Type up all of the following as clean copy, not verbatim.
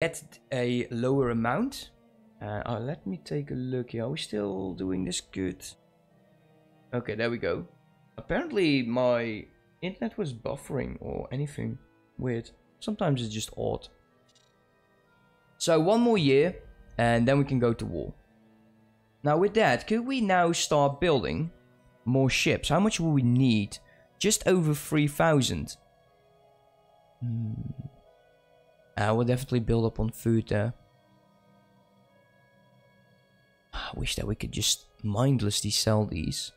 at a lower amount. Oh, let me take a look here. Are we still doing this good? Okay, there we go. Apparently my internet was buffering or anything weird. Sometimes it's just odd. So one more year and then we can go to war. Now with that, could we now start building more ships? How much will we need? Just over 3,000. I will definitely build up on food there. I wish that we could just mindlessly sell these.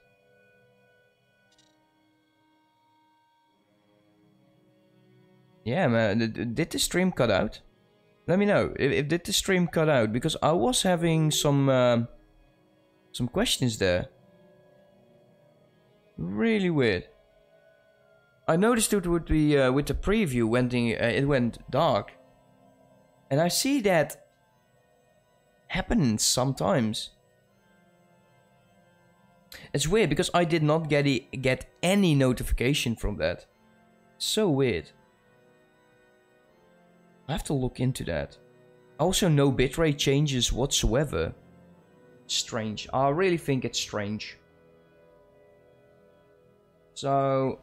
Yeah, man, did the stream cut out? Let me know if did the stream cut out, because I was having some questions there. Really weird. I noticed it would be with the preview when it went dark, and I see that happen sometimes. It's weird because I did not get any notification from that. So weird. I have to look into that. Also, no bitrate changes whatsoever. Strange. I really think it's strange. So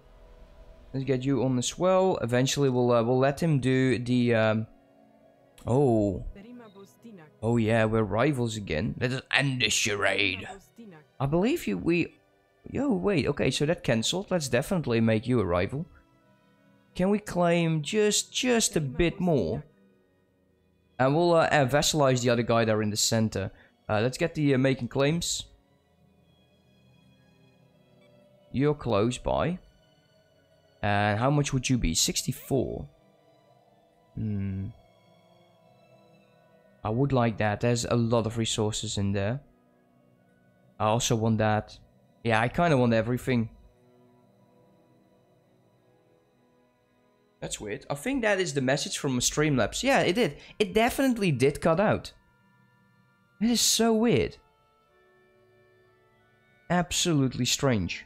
let's get you on as well. Eventually, we'll let him do the. Oh yeah, we're rivals again. Let us end the charade. I believe you. Yo, wait. Okay, so that cancelled. Let's definitely make you a rival. Can we claim just a bit more? And we'll vassalize the other guy there in the center. Let's get the making claims. You're close by. And how much would you be? 64. I would like that. There's a lot of resources in there. I also want that. Yeah, I kind of want everything. That's weird. I think that is the message from Streamlabs. Yeah, it did. It definitely did cut out. It is so weird. Absolutely strange.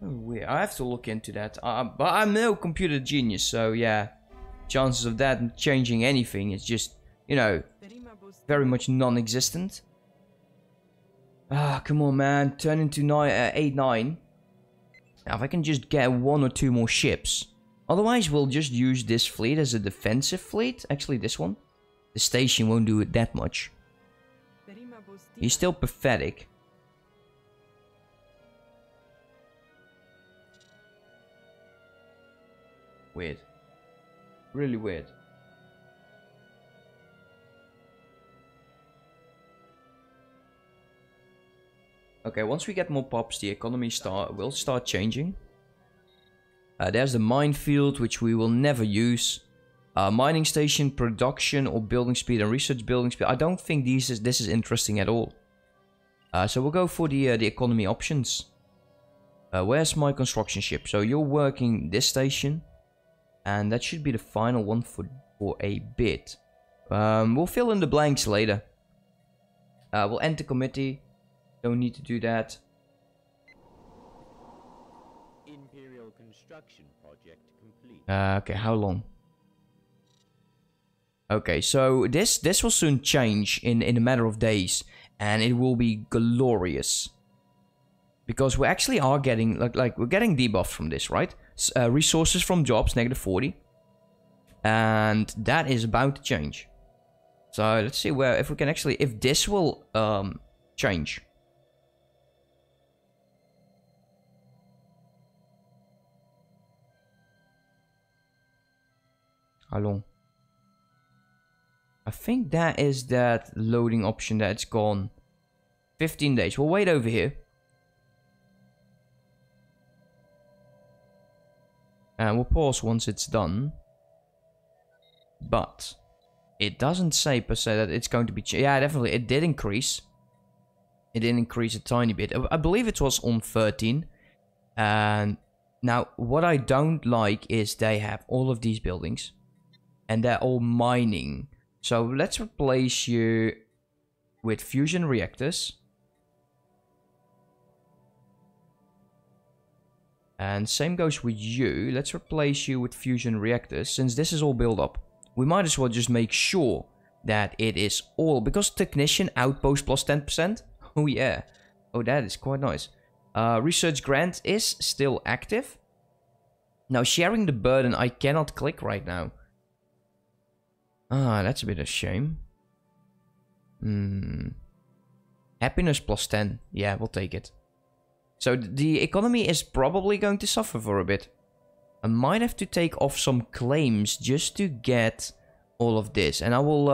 Oh, weird. I have to look into that. But I'm no computer genius, so yeah. Chances of that changing anything is just, you know, very much non-existent. Ah, come on, man. Turn into 8-9. Now, if I can just get one or two more ships. Otherwise, we'll just use this fleet as a defensive fleet. Actually, this one. The station won't do it that much. He's still pathetic. Weird. Really weird. Okay, once we get more pops, the economy will start changing. There's the minefield, which we will never use. Mining station, production or building speed and research building speed. I don't think this is interesting at all. So we'll go for the economy options. Where's my construction ship? So you're working this station. And that should be the final one for a bit. We'll fill in the blanks later. We'll end the committee. Don't need to do that. Imperial construction project complete. Okay, how long? Okay, so this will soon change in a matter of days, and it will be glorious. Because we actually are getting like we're getting debuff from this, right? Resources from jobs, -40, and that is about to change. So let's see where if we can actually if this will change. How long? I think that is that loading option that's gone. 15 days. We'll wait over here. And we'll pause once it's done. But it doesn't say per se that it's going to be... Yeah, definitely. It did increase. It did increase a tiny bit. I believe it was on 13. And now, what I don't like is they have all of these buildings. And they're all mining. So let's replace you with fusion reactors. And same goes with you. Let's replace you with fusion reactors, since this is all built up. We might as well just make sure that it is all, because technician outpost plus 10%. Oh yeah. Oh, that is quite nice. Research grant is still active. Now, sharing the burden, I cannot click right now. Ah, that's a bit of a shame. Hmm. Happiness plus 10. Yeah, we'll take it. So the economy is probably going to suffer for a bit. I might have to take off some claims just to get all of this. And I will...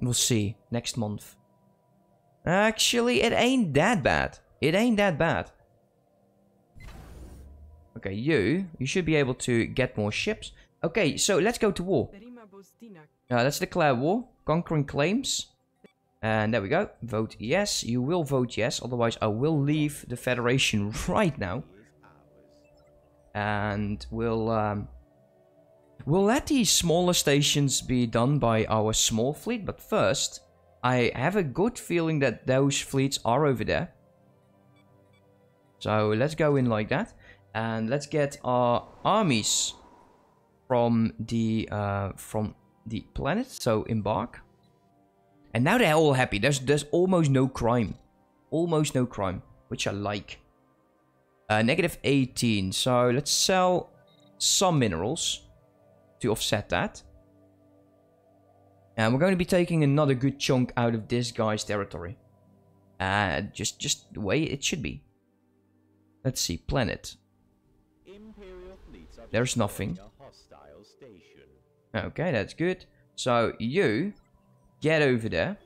we'll see next month. Actually, it ain't that bad. It ain't that bad. Okay, you should be able to get more ships. Okay, so let's go to war. Let's declare war. Conquering claims. And there we go. Vote yes. You will vote yes. Otherwise, I will leave the Federation right now. And we'll let these smaller stations be done by our small fleet. But first, I have a good feeling that those fleets are over there. So let's go in like that. And let's get our armies from the planet. So embark. And now they're all happy. There's almost no crime. Almost no crime. Which I like. Negative 18. So let's sell some minerals to offset that. And we're going to be taking another good chunk out of this guy's territory. Just the way it should be. Let's see. Planet. There's nothing. Okay, that's good. So you... get over there.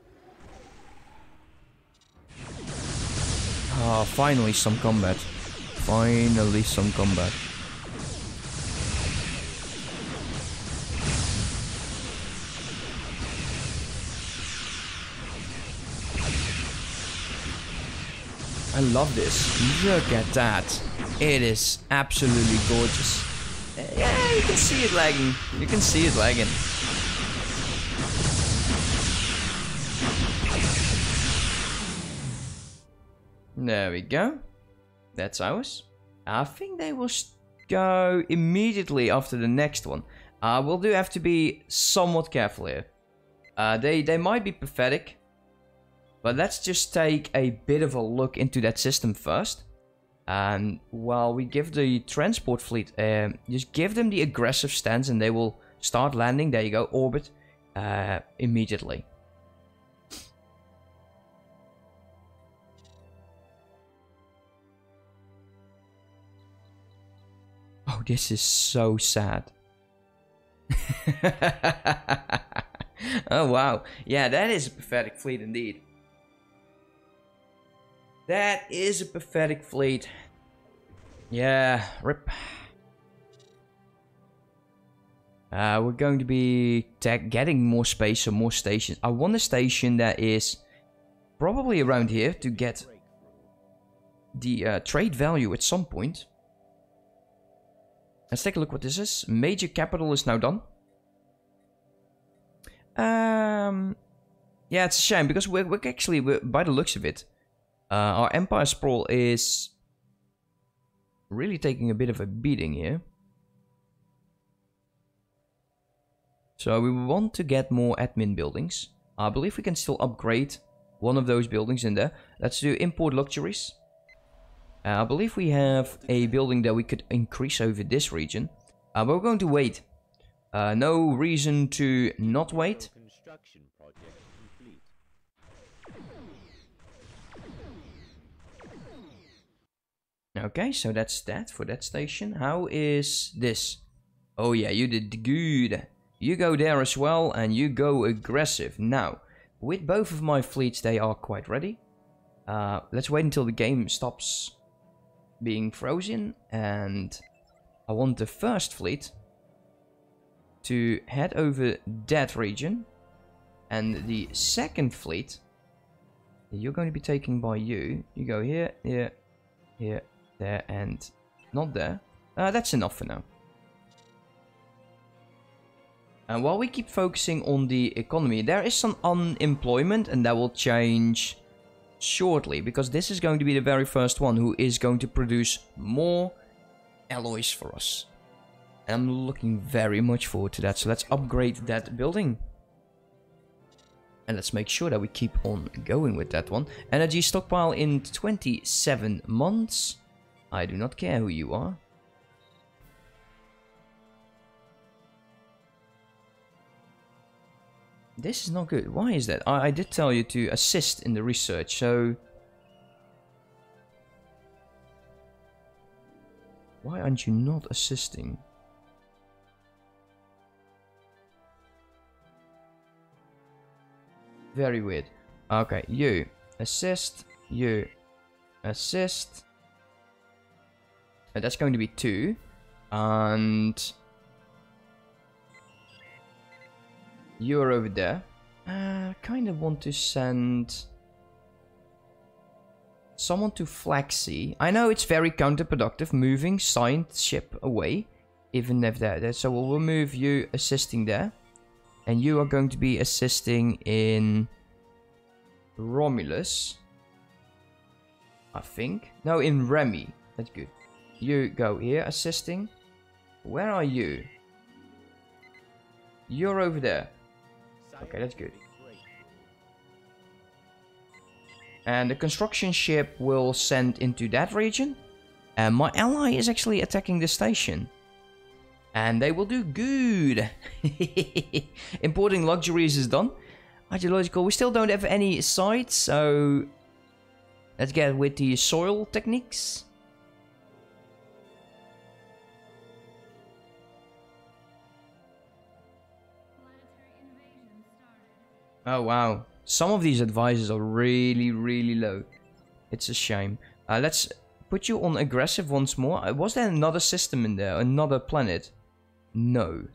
Ah, finally some combat. Finally some combat. I love this. Look at that. It is absolutely gorgeous. Yeah, you can see it lagging. You can see it lagging. There we go. That's ours. I think they will go immediately after the next one. We'll do have to be somewhat careful here. They might be pathetic. But let's just take a bit of a look into that system first. And while we give the transport fleet... just give them the aggressive stance and they will start landing. There you go. Orbit immediately. Oh, this is so sad. Oh, wow. Yeah, that is a pathetic fleet indeed. That is a pathetic fleet. Yeah, rip. We're going to be getting more space or more stations. I want a station that is probably around here to get the trade value at some point. Let's take a look what this is. Major capital is now done. Yeah, it's a shame because we're by the looks of it, our empire sprawl is really taking a bit of a beating here. So we want to get more admin buildings. I believe we can still upgrade one of those buildings in there. Let's do import luxuries. I believe we have a building that we could increase over this region. But we're going to wait. No reason to not wait. Okay, so that's that for that station. How is this? Oh yeah, you did good. You go there as well and you go aggressive. Now, with both of my fleets, they are quite ready. Let's wait until the game stops being frozen, and I want the first fleet to head over that region, and the second fleet you're going to be taking by you go here, here, here, there, and not there. That's enough for now. And while we keep focusing on the economy, there is some unemployment, and that will change shortly, because this is going to be the very first one who is going to produce more alloys for us. And I'm looking very much forward to that, so let's upgrade that building. And let's make sure that we keep on going with that one. Energy stockpile in 27 months. I do not care who you are. This is not good. Why is that? I did tell you to assist in the research, so... Why aren't you not assisting? Very weird. Okay, you assist, you assist. And that's going to be 2. And... you're over there. I kind of want to send someone to Flaxsea. I know it's very counterproductive moving science ship away, even if they're there. So we'll remove you assisting there. And you are going to be assisting in Romulus. I think. No, in Remy. That's good. You go here assisting. Where are you? You're over there. Okay, that's good. And the construction ship will send into that region. And my ally is actually attacking the station. And they will do good. Importing luxuries is done. Ideological. We still don't have any sites, so... let's get with the soil techniques. Oh wow, some of these advisors are really low. It's a shame. Let's put you on aggressive once more. Was there another system in there? Another planet? No.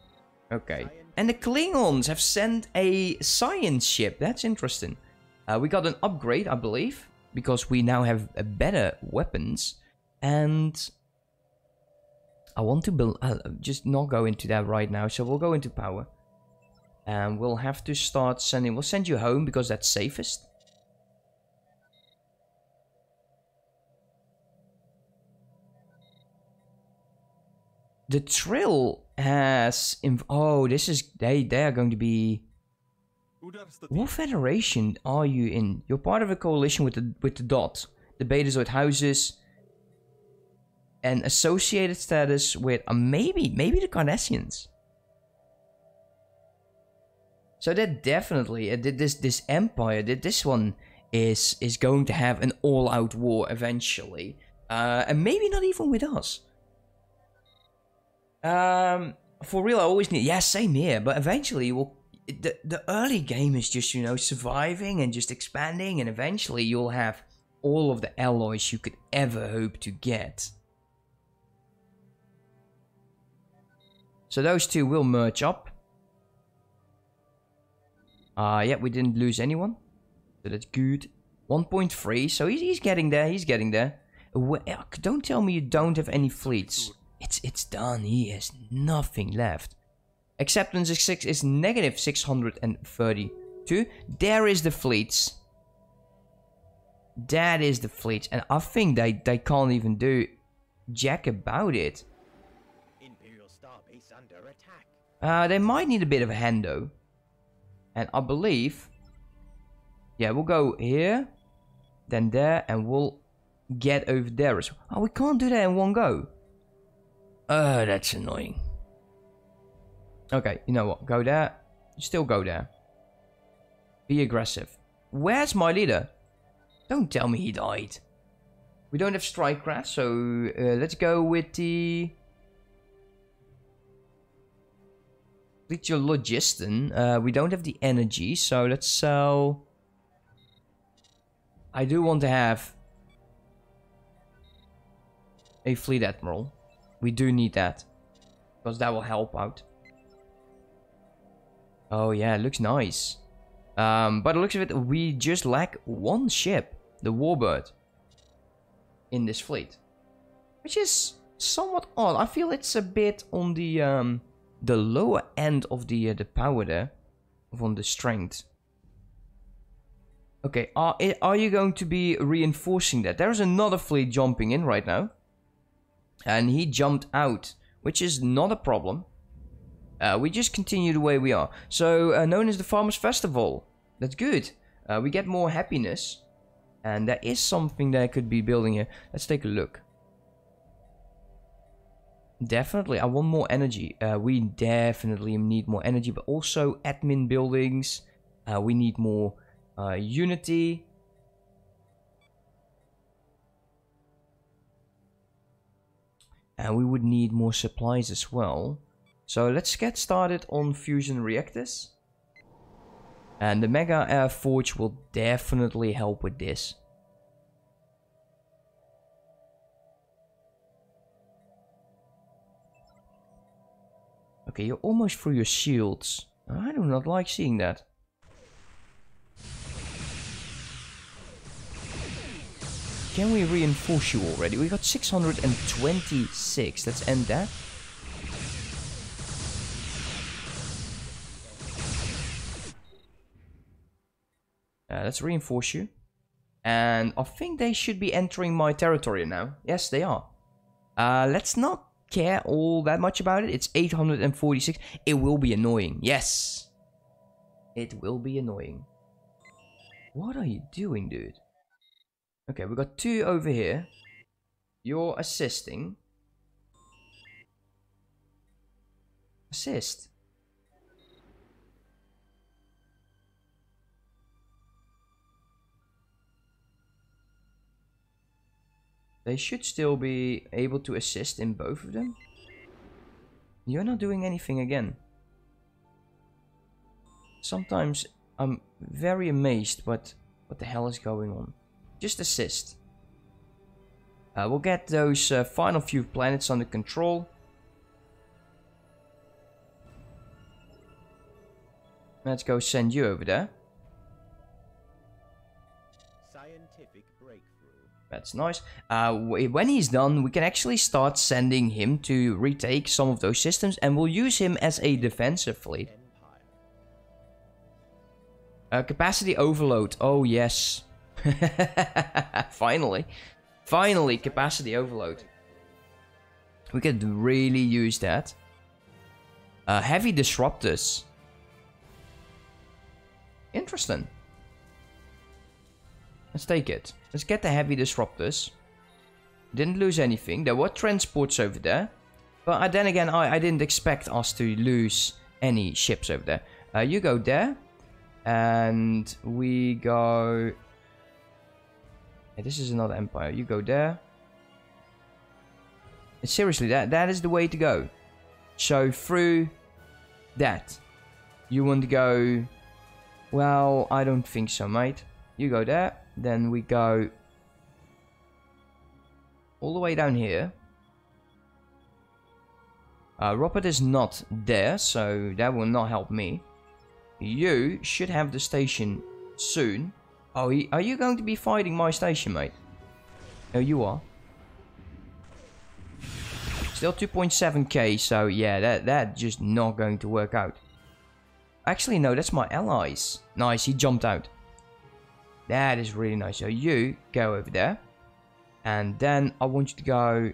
Okay. And the Klingons have sent a science ship. That's interesting. We got an upgrade, I believe, because we now have better weapons. And I want to just not go into that right now, so we'll go into power. And we'll have to start sending... we'll send you home because that's safest. The Trill has... oh, this is... They are going to be... What federation are you in? You're part of a coalition with the Dot. The Betazoid houses. And associated status with... maybe the Cardassians. So that definitely, this empire, this one is going to have an all-out war eventually. And maybe not even with us. For real, I always need, yeah, same here, but eventually we'll, the early game is just, you know, surviving and just expanding, and eventually you'll have all of the alloys you could ever hope to get. So those two will merge up. Yeah, we didn't lose anyone, so that's good. 1.3, so he's getting there, he's getting there. Well, don't tell me you don't have any fleets. It's done, he has nothing left. Acceptance is negative 632. There is the fleets. That is the fleets, and I think they can't even do jack about it. Imperial starbase under attack. They might need a bit of a hand though. And I believe, yeah, we'll go here, then there, and we'll get over there as well. Oh, we can't do that in one go. That's annoying. Okay, you know what? Go there. Still go there. Be aggressive. Where's my leader? Don't tell me he died. We don't have strike craft, so let's go with the... your logistan. We don't have the energy, so let's sell. I do want to have a fleet admiral. We do need that because that will help out. Oh yeah, it looks nice. By the looks of it, we just lack one ship, the Warbird, in this fleet, which is somewhat odd. I feel it's a bit on the lower end of the power there, of on the strength. Okay, are you going to be reinforcing that? There's another fleet jumping in right now. And he jumped out, which is not a problem. We just continue the way we are. So, known as the Farmers Festival. That's good. We get more happiness. And there is something that I could be building here. Let's take a look. Definitely, I want more energy. We definitely need more energy, but also admin buildings. We need more unity. And we would need more supplies as well. So let's get started on fusion reactors. And the Mega Forge will definitely help with this. Okay, you're almost through your shields. I do not like seeing that. Can we reinforce you already? We got 626. Let's end that. Let's reinforce you. And I think they should be entering my territory now. Yes, they are. Let's not care all that much about it. It's 846. It will be annoying. Yes. It will be annoying. What are you doing, dude? Okay, we got two over here. You're assisting. Assist. They should still be able to assist in both of them. You're not doing anything again. Sometimes I'm very amazed, but what the hell is going on? Just assist. We'll get those final few planets under control. Let's go send you over there. Scientific breakthrough. That's nice. When he's done, we can actually start sending him to retake some of those systems, and we'll use him as a defensive fleet. Capacity overload. Oh, yes. Finally, capacity overload. We could really use that. Heavy disruptors. Interesting. Let's take it. Let's get the heavy disruptors. Didn't lose anything. There were transports over there. But then again, I didn't expect us to lose any ships over there. You go there. And we go... This is another empire. You go there. And seriously, that is the way to go. So through that, you want to go... Well, I don't think so, mate. You go there. Then we go all the way down here. Robert is not there, so that will not help me. You should have the station soon. Oh, are you going to be fighting my station, mate? No, you are. Still 2.7k, so yeah, that just not going to work out. Actually, no, that's my allies. Nice, he jumped out. That is really nice. So you go over there. And then I want you to go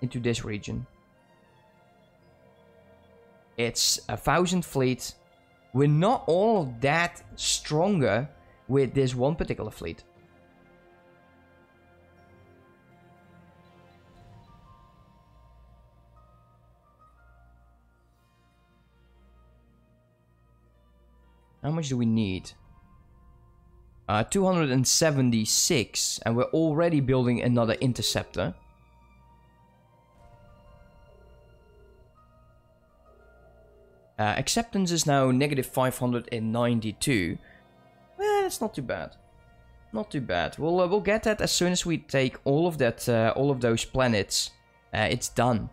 into this region. It's 1,000 fleet. We're not all that stronger with this one particular fleet. How much do we need? 276, and we're already building another interceptor. Acceptance is now negative 592. Well, that's not too bad. Not too bad. We'll get that as soon as we take all of that, all of those planets. It's done.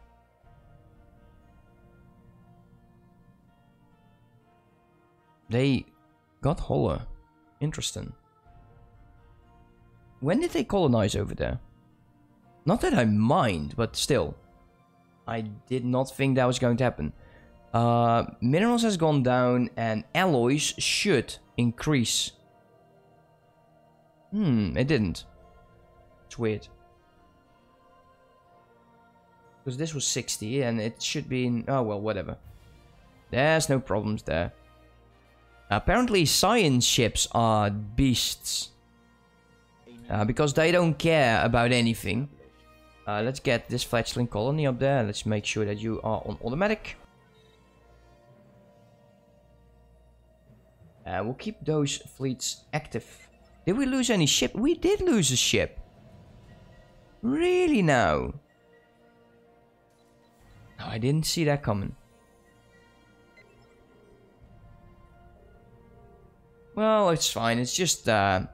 They got hollow. Interesting. When did they colonize over there? Not that I mind, but still. I did not think that was going to happen. Minerals has gone down and alloys should increase. Hmm, it didn't. It's weird. Because this was 60 and it should be in... Oh, well, whatever. There's no problems there. Apparently science ships are beasts. Because they don't care about anything. Let's get this fledgling colony up there. Let's make sure that you are on automatic. We'll keep those fleets active. Did we lose any ship? We did lose a ship. Really now? No, I didn't see that coming. Well, it's fine. It's just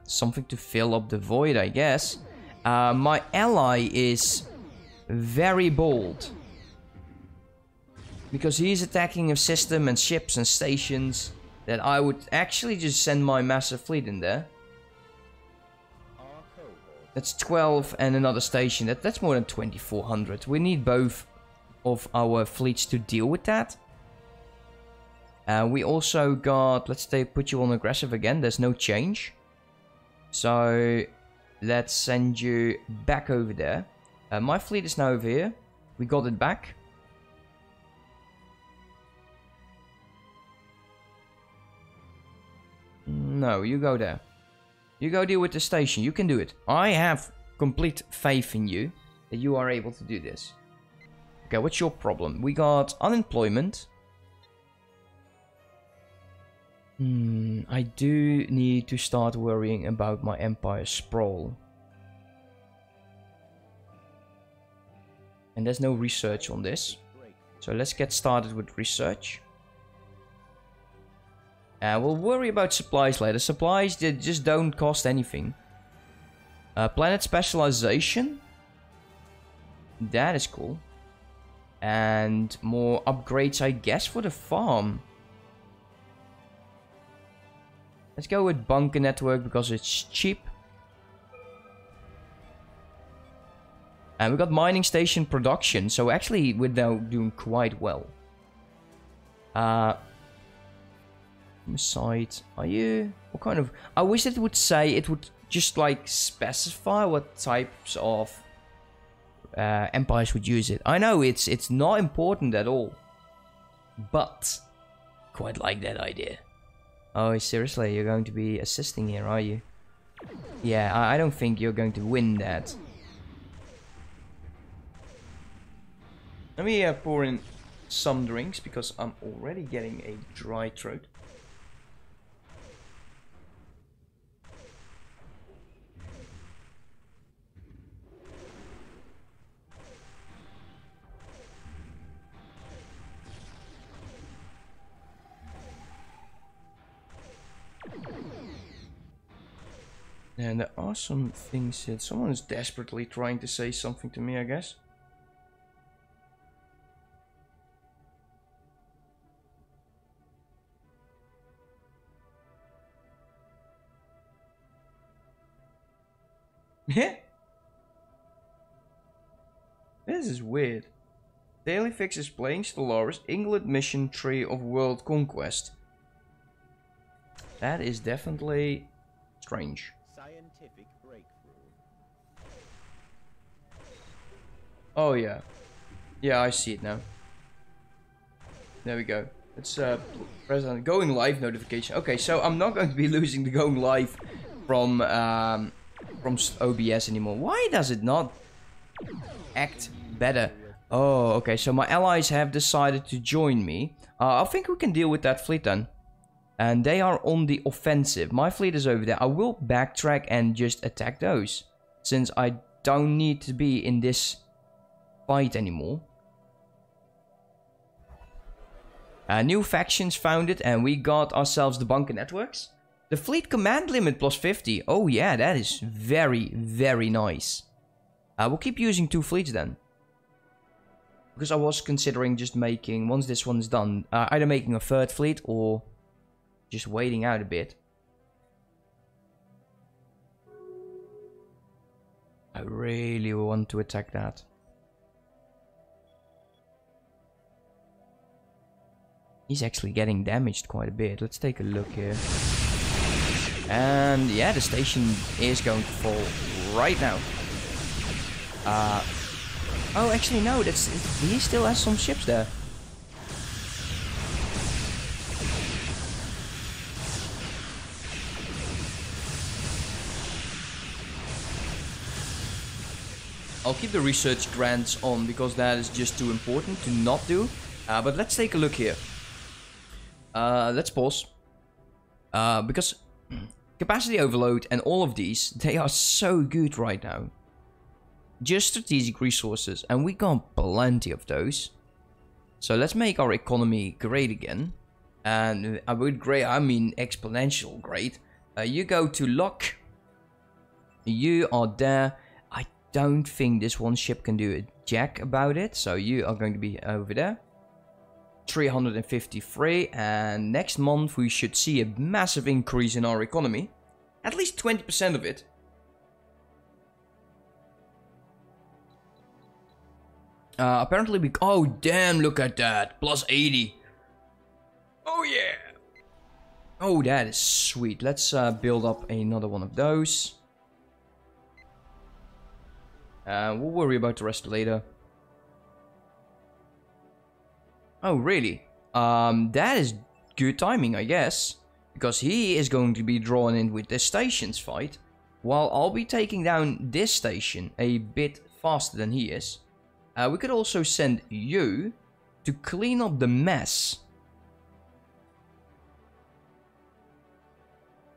something to fill up the void, I guess. My ally is very bold. Because he's attacking a system and ships and stations that I would actually just send my massive fleet in there. That's 12 and another station. That's more than 2,400. We need both of our fleets to deal with that. We also got... Let's put you on aggressive again. There's no change. So... Let's send you back over there. My fleet is now over here. We got it back. No, you go there. You go deal with the station. You can do it. I have complete faith in you that you are able to do this. Okay, what's your problem? We got unemployment. I do need to start worrying about my empire sprawl. And there's no research on this. So let's get started with research. We'll worry about supplies later. Supplies that just don't cost anything. Planet specialization. That is cool. And more upgrades, I guess, for the farm. Let's go with bunker network because it's cheap. And we got mining station production, so actually we're now doing quite well. Site, are you? What kind of? I wish it would say, it would just like specify what types of empires would use it. I know it's not important at all, but quite like that idea. Oh, seriously, you're going to be assisting here, are you? Yeah, I don't think you're going to win that. Let me pour in some drinks, because I'm already getting a dry throat. And there are some things that someone is desperately trying to say something to me, I guess. Yeah. This is weird. Daily Fix is playing Stellaris, England Mission Tree of World Conquest. That is definitely strange. Oh yeah, yeah, I see it now. There we go. It's press on going live notification. Okay, so I'm not going to be losing the going live from OBS anymore. Why does it not act better? Oh, okay. So my allies have decided to join me. I think we can deal with that fleet then. And they are on the offensive. My fleet is over there. I will backtrack and just attack those, since I don't need to be in this fight anymore. New factions founded, and we got ourselves the bunker networks. The fleet command limit plus 50. Oh yeah, that is very, very nice. We'll keep using two fleets then. Because I was considering just making, once this one's done, either making a third fleet or just waiting out a bit. I really want to attack that. He's actually getting damaged quite a bit. Let's take a look here. And yeah, the station is going to fall right now. Oh, actually no, that's, he still has some ships there. I'll keep the research grants on because that is just too important to not do. But let's take a look here. Let's pause. Because capacity overload and all of these, they are so good right now. Just strategic resources, and we got plenty of those. So let's make our economy great again. And with great, I mean exponential great. You go to lock. You are there. Don't think this one ship can do a jack about it, so you are going to be over there. 353, and next month we should see a massive increase in our economy. At least 20% of it. Apparently we... Oh damn, look at that! Plus 80! Oh yeah! Oh, that is sweet. Let's build up another one of those. We'll worry about the rest later. Oh, really? That is good timing, I guess. Because he is going to be drawn in with this station's fight. While I'll be taking down this station a bit faster than he is. We could also send you to clean up the mess.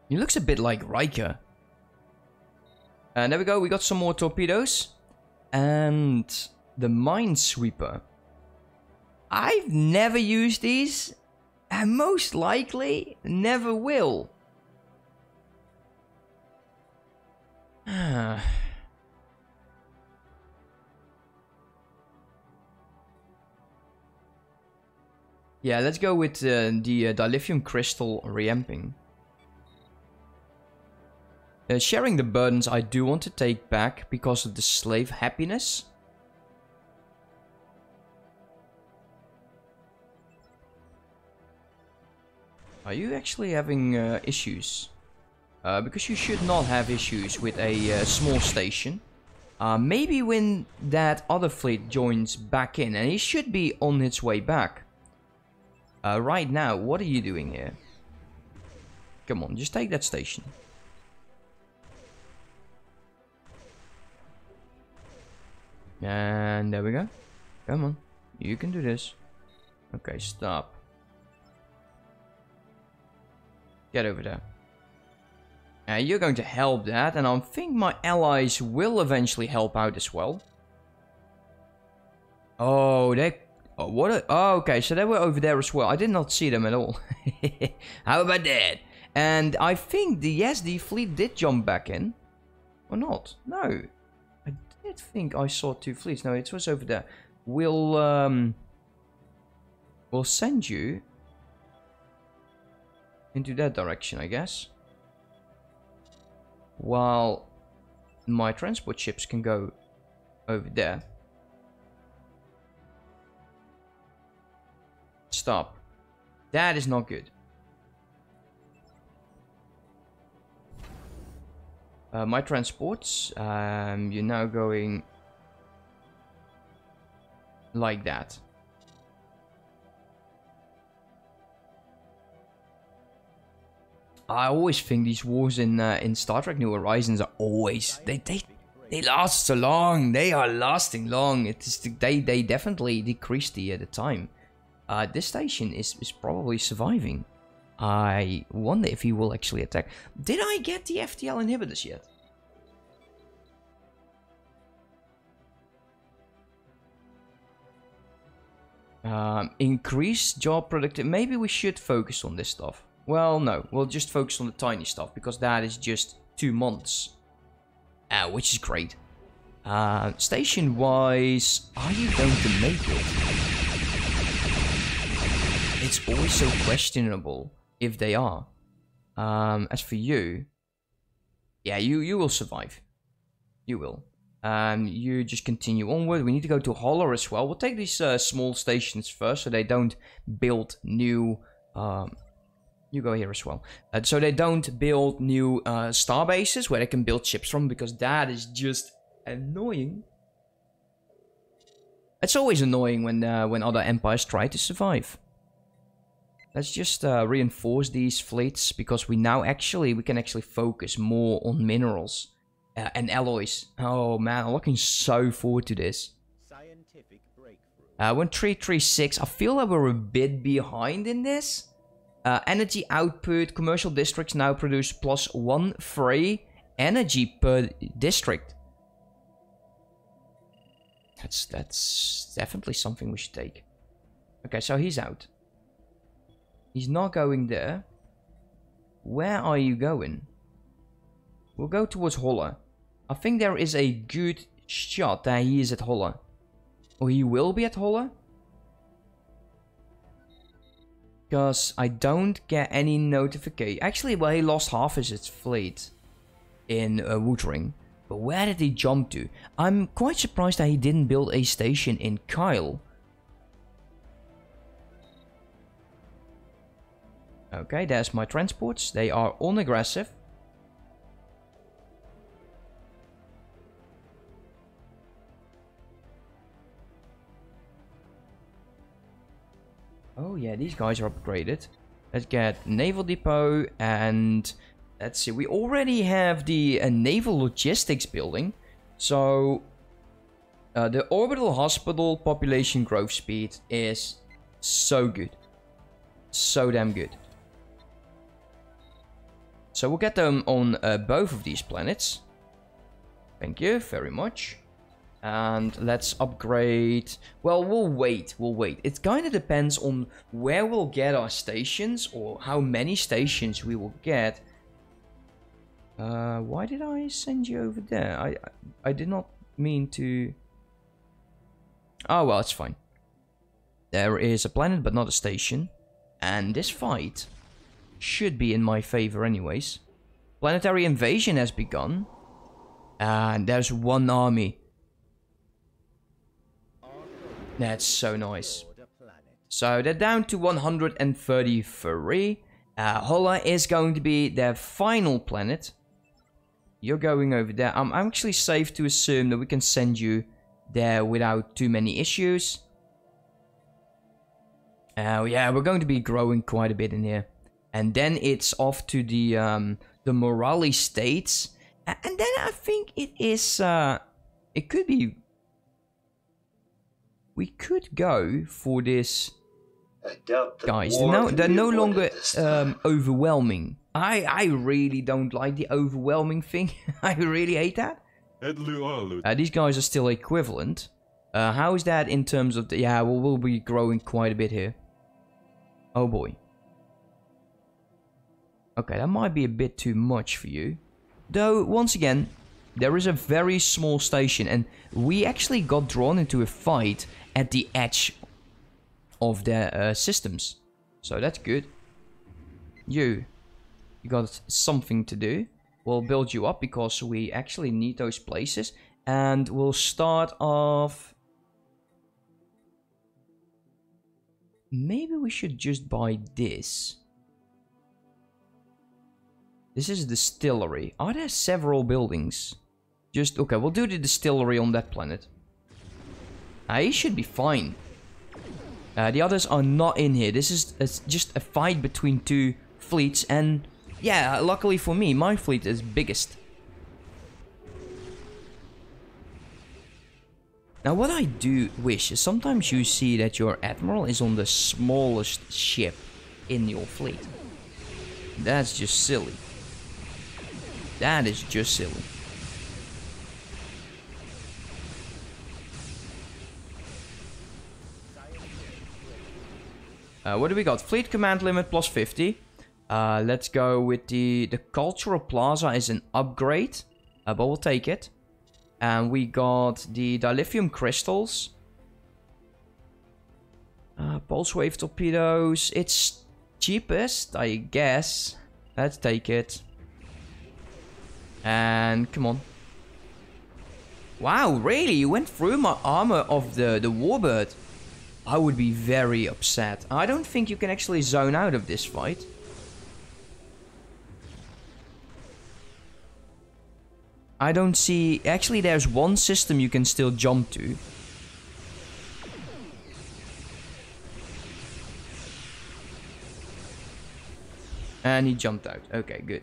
He looks a bit like Riker. And there we go, we got some more torpedoes. And the minesweeper. I've never used these, and most likely never will. Yeah, let's go with the Dilithium Crystal reamping. Sharing the burdens I do want to take back because of the slave happiness. Are you actually having issues? Because you should not have issues with a small station. Maybe when that other fleet joins back in, and it should be on its way back. Right now, what are you doing here? Come on, just take that station. And there we go. Come on, you can do this. Okay, stop. Get over there. And you're going to help that, and I think my allies will eventually help out as well. Oh, they... Oh, what a... Oh, okay, so they were over there as well. I did not see them at all. How about that? And I think the... Yes, the fleet did jump back in. Or not? No. I did think I saw two fleets. No, it was over there. We'll send you into that direction, I guess. While my transport ships can go over there. Stop. That is not good. My transports, you're now going like that. I always think these wars in Star Trek New Horizons are always they last so long. They are lasting long. It's they definitely decrease the time. This station is probably surviving. I wonder if he will actually attack. Did I get the FTL inhibitors yet? Increase job productivity. Maybe we should focus on this stuff. Well, no. We'll just focus on the tiny stuff because that is just 2 months. Which is great. Station-wise, are you going to make it? It's always so questionable. If they are. As for you. Yeah, you will survive. You will. You just continue onward. We need to go to Holler as well. We'll take these small stations first. So they don't build new You go here as well. So they don't build new star bases where they can build ships from, because that is just annoying. It's always annoying when other empires try to survive. Let's just reinforce these fleets, because we now actually, we can actually focus more on minerals and alloys. Oh man, I'm looking so forward to this. Scientific breakthrough. 1336, I feel that we're a bit behind in this. Energy output, commercial districts now produce plus 1 free energy per district. That's definitely something we should take. Okay, so he's out. He's not going there. Where are you going? We'll go towards Holler. I think there is a good shot that he is at Holler. Or he will be at Holler. Because I don't get any notification. Actually, well, he lost half of his fleet in Wootering. But where did he jump to? I'm quite surprised that he didn't build a station in Kyle. Okay, there's my transports. They are unaggressive. Oh yeah, these guys are upgraded. Let's get Naval Depot and... let's see, we already have the Naval Logistics Building, so the Orbital Hospital population growth speed is so good. So damn good. So we'll get them on both of these planets. Thank you very much. And let's upgrade... well, we'll wait. It kind of depends on where we'll get our stations or how many stations we will get. Why did I send you over there? I did not mean to... oh, well, it's fine. There is a planet, but not a station. And this fight should be in my favor anyways. Planetary invasion has begun. And there's one army. That's so nice. So they're down to 133. Holler is going to be their final planet. You're going over there. I'm actually safe to assume that we can send you there without too many issues. Yeah, we're going to be growing quite a bit in here. And then it's off to the Morali states. And then I think it is... it could be... we could go for this... guys, no, they're no longer overwhelming. I really don't like the overwhelming thing. I really hate that. These guys are still equivalent. How is that in terms of the... yeah, well, we'll be growing quite a bit here. Oh boy. Okay, that might be a bit too much for you. Though, once again, there is a very small station. And we actually got drawn into a fight at the edge of their systems. So that's good. You got something to do. We'll build you up because we actually need those places. And we'll start off... maybe we should just buy this. This is a distillery. Are there several buildings? Just, okay, we'll do the distillery on that planet. He should be fine. The others are not in here. This is just a fight between two fleets. And yeah, luckily for me, my fleet is biggest. Now what I do wish is sometimes you see that your admiral is on the smallest ship in your fleet. That's just silly. That is just silly. What do we got? Fleet command limit plus 50. Let's go with the cultural plaza is an upgrade, but we'll take it. And we got the dilithium crystals, pulse wave torpedoes. It's cheapest, I guess. Let's take it. And come on! Wow, really? You went through my armor of the warbird. I would be very upset. I don't think you can actually zone out of this fight. I don't see... Actually, there's one system you can still jump to. And he jumped out. Okay, good.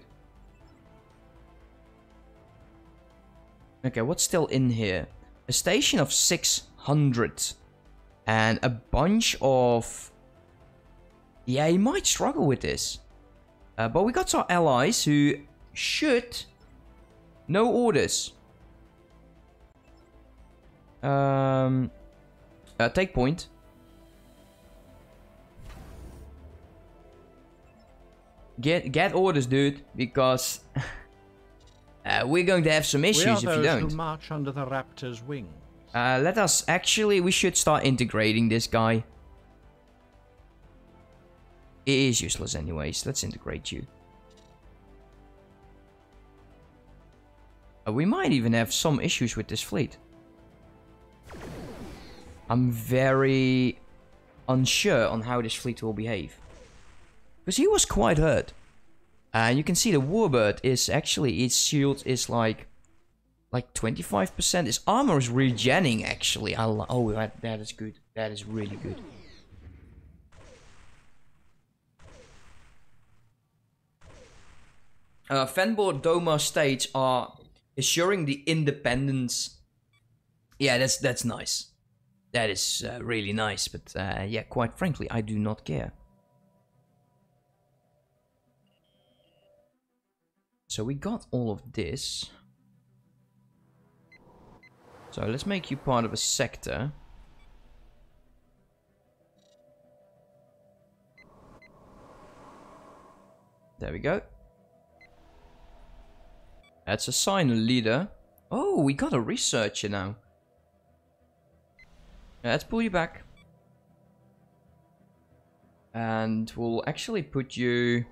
Okay, what's still in here? A station of 600. And a bunch of... Yeah, he might struggle with this. But we got our allies who should... No orders. Take point. Get orders, dude, because we're going to have some issues if you don't. We march under the raptor's wing. Let us actually. We should start integrating this guy. He is useless, anyways. Let's integrate you. We might even have some issues with this fleet. I'm very unsure on how this fleet will behave. Because he was quite hurt. And you can see the Warbird is actually, its shield is like 25%. His armor is regenning actually. Oh, that is good. That is really good. Fenbor Doma states are... Assuring the independence. Yeah, that's nice. That is really nice, but yeah, quite frankly, I do not care. So we got all of this. So let's make you part of a sector. There we go. Let's assign a leader. Oh, we got a researcher now. Let's pull you back. And we'll actually put you...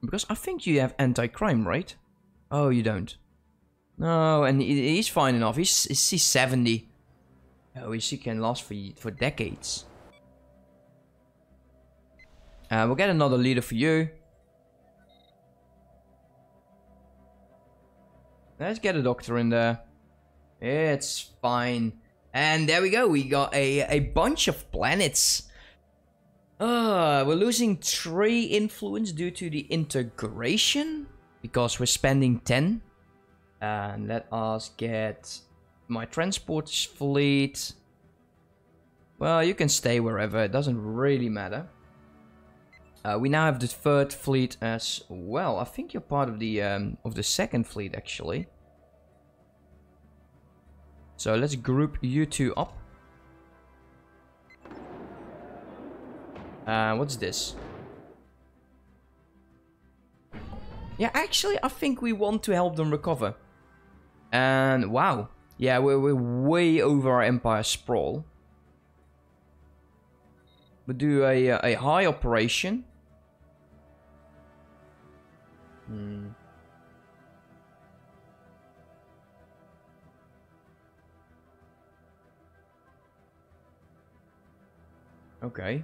Because I think you have anti-crime, right? Oh, you don't. No, and he's fine enough. He's C70. Oh, he can last for decades. We'll get another leader for you. Let's get a doctor in there. It's fine. And there we go. We got a bunch of planets. We're losing 3 influence due to the integration. Because we're spending 10. And let us get my transport fleet. Well, you can stay wherever. It doesn't really matter. We now have the 3rd fleet as well. I think you're part of the 2nd fleet actually. So let's group you 2 up. What's this? Yeah, actually, I think we want to help them recover. And wow, yeah, we're way over our empire sprawl. We'll do a high operation. Okay.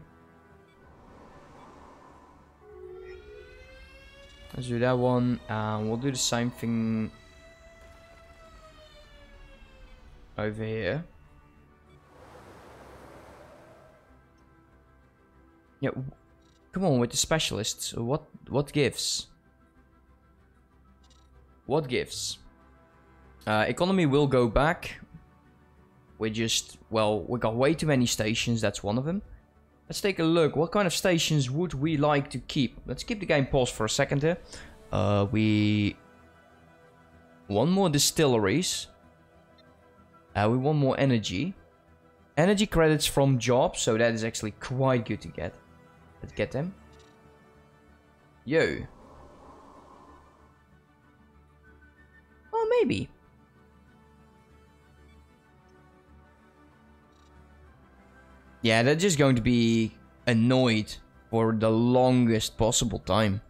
Let's do that one. We'll do the same thing over here. Yeah, come on with the specialists. What gives? What gives? Economy will go back. We got way too many stations. That's one of them. Let's take a look. What kind of stations would we like to keep? Let's keep the game paused for a second here. We want more distilleries. We want more energy. Energy credits from jobs. So that is actually quite good to get. Let's get them. Yo. Oh, maybe. Yeah, they're just going to be annoyed for the longest possible time.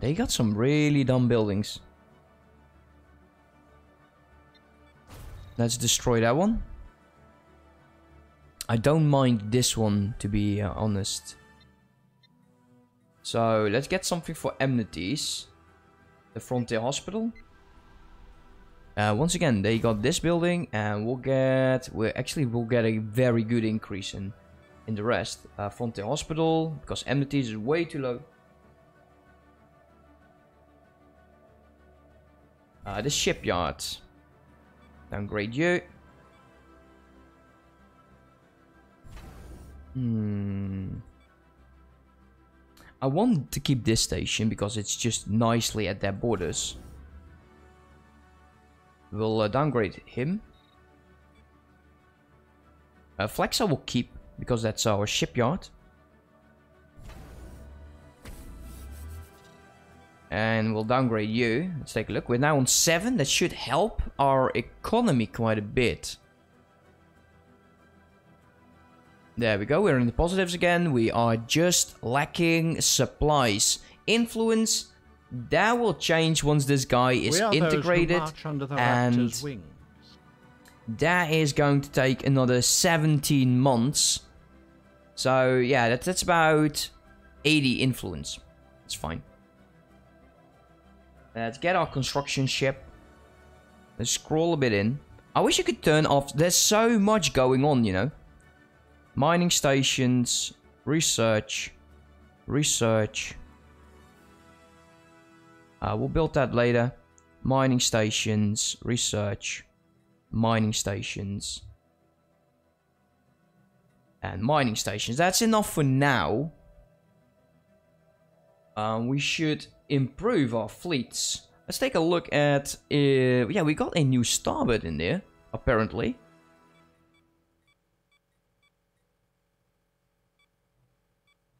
They got some really dumb buildings. Let's destroy that one. I don't mind this one, to be honest. So let's get something for amenities. The Frontier Hospital. Once again, they got this building, and we'll get a very good increase in the rest. Frontier Hospital, because amenities is way too low. The shipyard. Downgrade you. I want to keep this station because it's just nicely at their borders. We'll downgrade him. Flex I will keep because that's our shipyard. And we'll downgrade you. Let's take a look. We're now on 7. That should help our economy quite a bit. There we go. We're in the positives again. We are just lacking supplies. Influence. That will change once this guy is integrated, and that is going to take another 17 months. So yeah, that's about 80 influence. It's fine. Let's get our construction ship. Let's scroll a bit in. I wish you could turn off. There's so much going on, you know. Mining stations, research, research. We'll build that later. Mining stations, research, mining stations, and mining stations. That's enough for now. We should improve our fleets. Let's take a look at... yeah, we got a new starboard in there, apparently.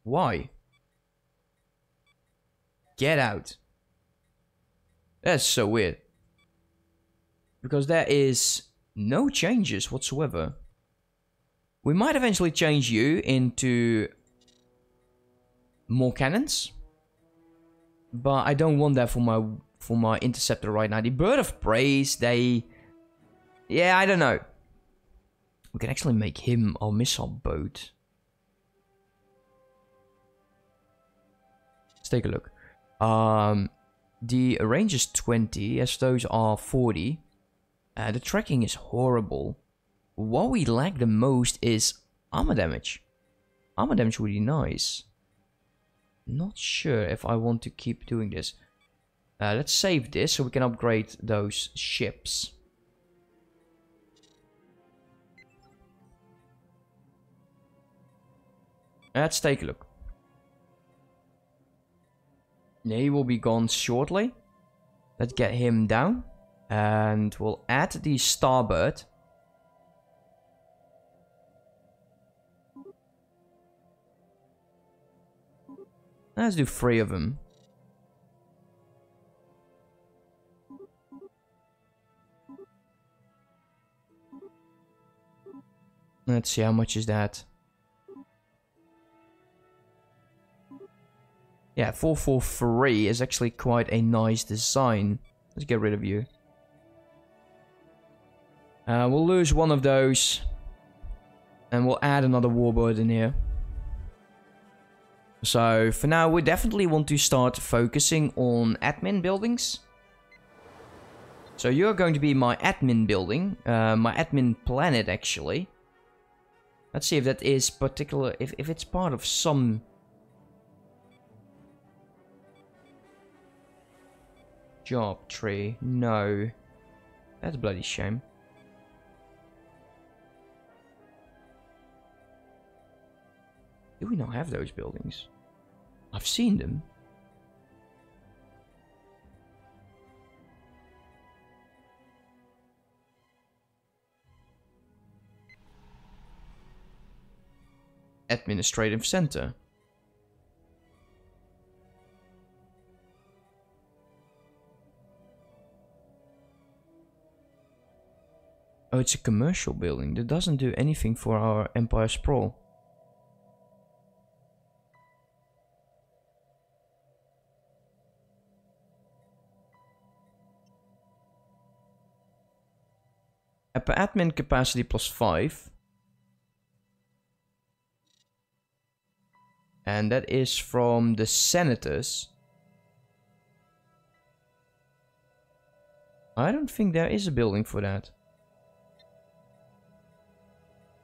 Why? Get out. That's so weird. Because there is no changes whatsoever. We might eventually change you into more cannons. But I don't want that for my interceptor right now. The bird of praise, they... Yeah, I don't know. We can actually make him our missile boat. Let's take a look. The range is 20, as those are 40. The tracking is horrible. What we lack the most is armor damage. Armor damage would be nice. Not sure if I want to keep doing this. Let's save this so we can upgrade those ships. Let's take a look. He will be gone shortly. Let's get him down. And we'll add the starboard. Let's do 3 of them. Let's see, how much is that? Yeah, 443 is actually quite a nice design. Let's get rid of you. We'll lose one of those. And we'll add another warbird in here. So, for now, we definitely want to start focusing on admin buildings. So, you're going to be my admin building. My admin planet, actually. Let's see if that is particular... If it's part of some... job tree. No. That's a bloody shame. Do we not have those buildings? I've seen them. Administrative center. Oh, it's a commercial building. That doesn't do anything for our Empire Sprawl. Admin capacity +5. And that is from the Senators. I don't think there is a building for that.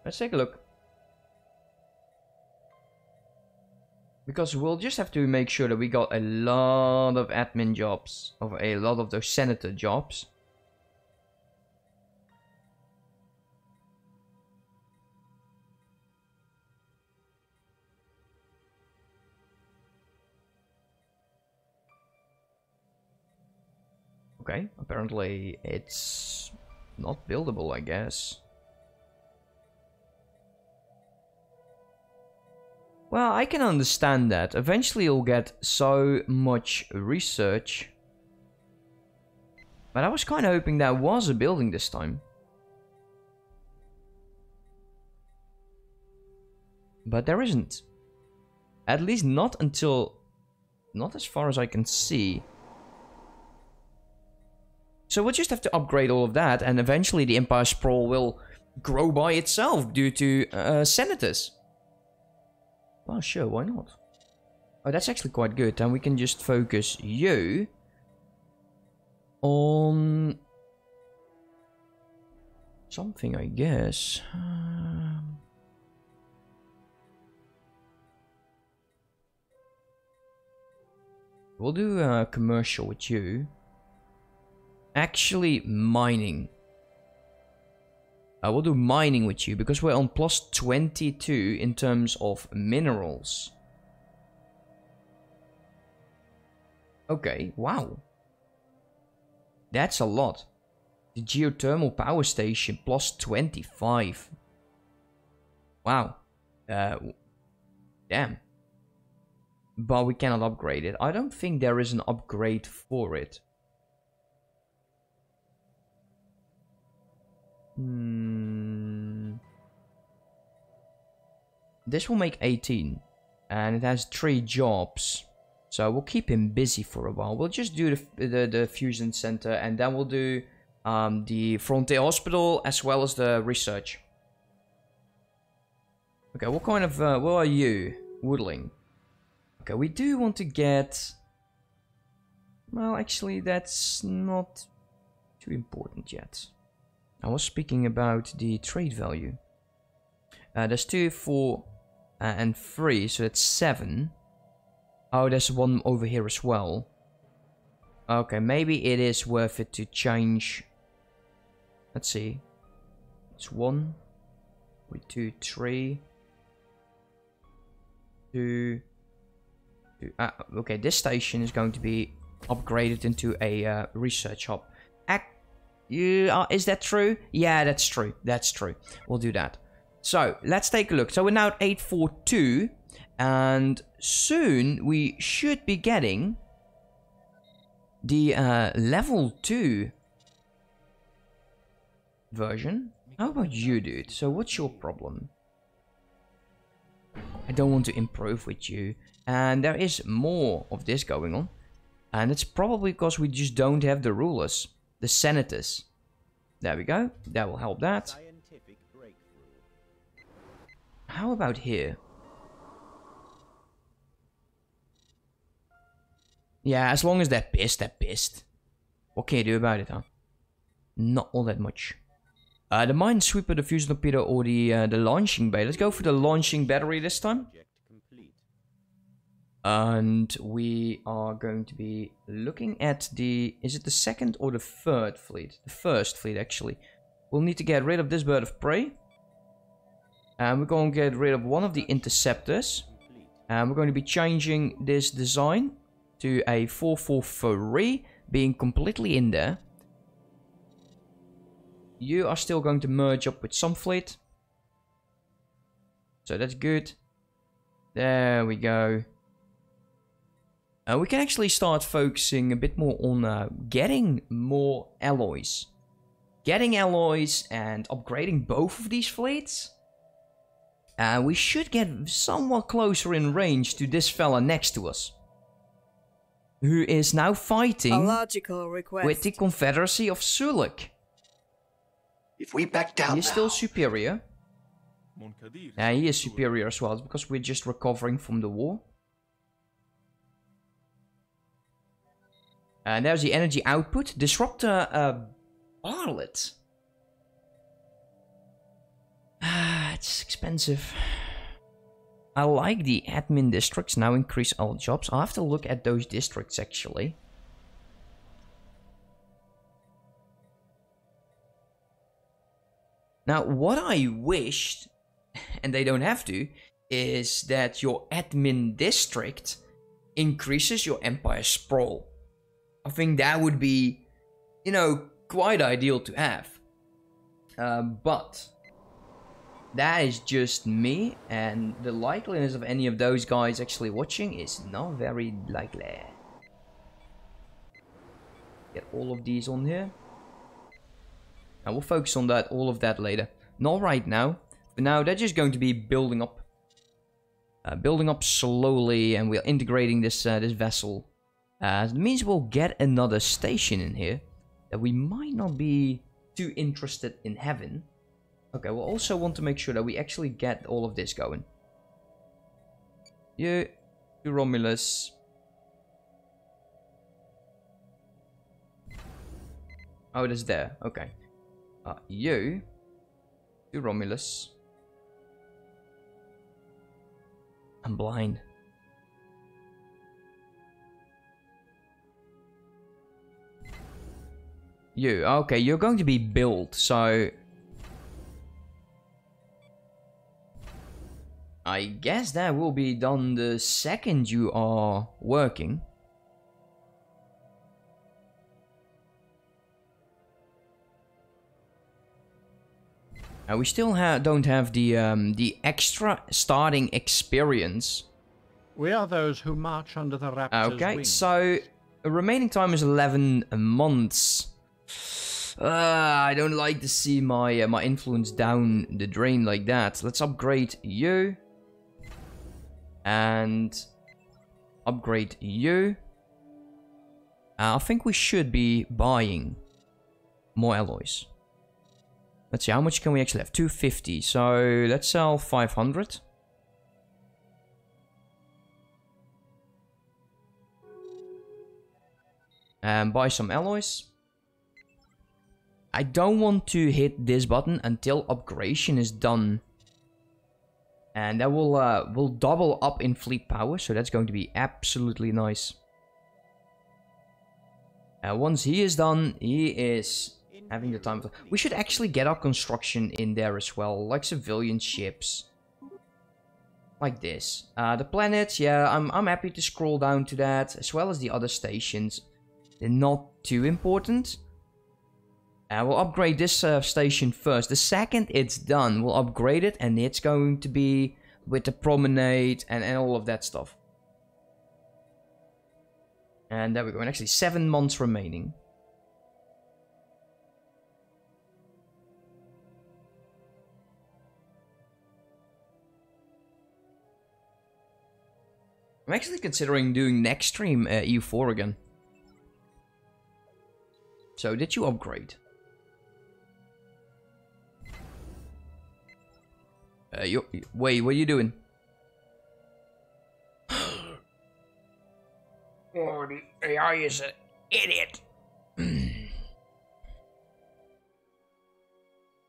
Let's take a look. Because we'll just have to make sure that we got a lot of admin jobs, of a lot of those senator jobs. Okay, apparently it's not buildable, I guess. Well, I can understand that. Eventually you'll get so much research. But I was kind of hoping there was a building this time. But there isn't. At least not until... not as far as I can see. So we'll just have to upgrade all of that, and eventually the Empire Sprawl will grow by itself due to senators. Well, sure, why not? Oh, that's actually quite good. And we can just focus you on something, I guess. We'll do a commercial with you. Actually, mining. I will do mining with you because we're on plus 22 in terms of minerals. Okay, wow. That's a lot. The geothermal power station plus 25. Wow. Damn. But we cannot upgrade it. I don't think there is an upgrade for it. This will make 18, and it has 3 jobs, so we'll keep him busy for a while. We'll just do the fusion center, and then we'll do the frontier hospital as well as the research. Okay, what kind of where are you? Woodling. Okay, we do want to get, well, actually that's not too important yet. I was speaking about the trade value. There's 2, 4, and 3, so that's 7. Oh, there's one over here as well. Okay, maybe it is worth it to change. Let's see. It's 1, 2, 3, 2, 2. Okay, this station is going to be upgraded into a research hub. Is that true? Yeah, that's true. That's true. We'll do that. So, let's take a look. So, we're now at 842. And soon we should be getting the level 2 version. How about you, dude? So, what's your problem? I don't want to improve with you. And there is more of this going on. And it's probably because we just don't have the rulers. The senators. There we go. That will help that. How about here? Yeah, as long as they're pissed, they're pissed. What can you do about it, huh? Not all that much. The minesweeper, the fusion torpedo, or the launching bay. Let's go for the launching battery this time. And we are going to be looking at the... is it the second or the third fleet? The first fleet, actually. We'll need to get rid of this bird of prey. And we're going to get rid of one of the interceptors. And we're going to be changing this design to a 443, being completely in there. You are still going to merge up with some fleet. So that's good. There we go. We can actually start focusing a bit more on getting more alloys. Getting alloys and upgrading both of these fleets. We should get somewhat closer in range to this fella next to us. Who is now fighting with the Confederacy of Sulik. If we back down, he's still superior. Yeah, he is superior as well. It's because we're just recovering from the war. And there's the energy output. Disruptor Barlet. It's expensive. I like the admin districts. Now increase all jobs. I'll have to look at those districts actually. Now, what I wished, and they don't have to, is that your admin district increases your empire sprawl. I think that would be, you know, quite ideal to have. But that is just me, and the likeliness of any of those guys actually watching is not very likely. Get all of these on here. And we'll focus on that, all of that later. Not right now. For now, they're just going to be building up slowly, and we're integrating this this vessel. It means we'll get another station in here that we might not be too interested in having. Okay, we'll also want to make sure that we actually get all of this going. You, to Romulus. Oh, it is there. Okay. You, to Romulus. I'm blind. You, okay, you're going to be built, so... I guess that will be done the second you are working. Now we still don't have the extra starting experience. We are those who march under the raptor's okay, wings. So the remaining time is 11 months. I don't like to see my my influence down the drain like that. Let's upgrade you. And upgrade you. I think we should be buying more alloys. Let's see, how much can we actually have? 250. So let's sell 500. And buy some alloys. I don't want to hit this button until upgradation is done. And that will double up in fleet power, so that's going to be absolutely nice. Once he is done, he is having the time. We should actually get our construction in there as well, like civilian ships, like this. The planets, yeah, I'm happy to scroll down to that, as well as the other stations. They're not too important. We'll upgrade this station first. The second it's done, we'll upgrade it, and it's going to be with the promenade and all of that stuff. And there we go. And actually, 7 months remaining. I'm actually considering doing next stream EU4 again. So, did you upgrade? Wait, what are you doing? Oh, the AI is an idiot.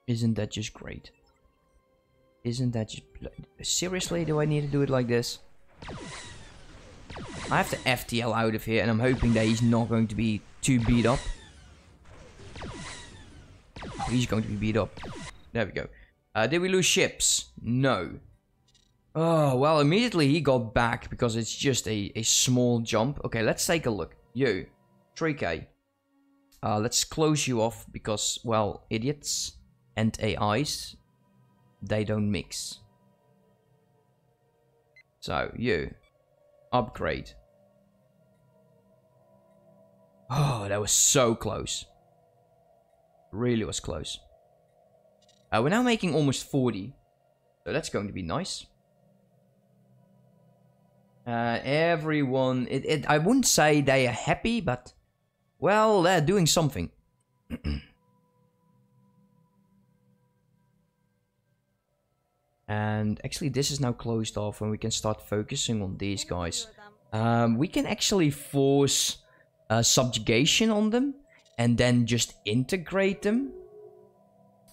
Isn't that just great? Isn't that just... Seriously, do I need to do it like this? I have to FTL out of here, and I'm hoping that he's not going to be too beat up. He's going to be beat up. There we go. Did we lose ships? No. Oh, well, immediately he got back because it's just a small jump. Okay, let's take a look. You, 3K. Let's close you off because, well, idiots and AIs, they don't mix. So, you, upgrade. Oh, that was so close. Really was close. We're now making almost 40, so that's going to be nice. Everyone, I wouldn't say they are happy, but, well, they're doing something. And actually this is now closed off and we can start focusing on these guys. We can actually force subjugation on them and then just integrate them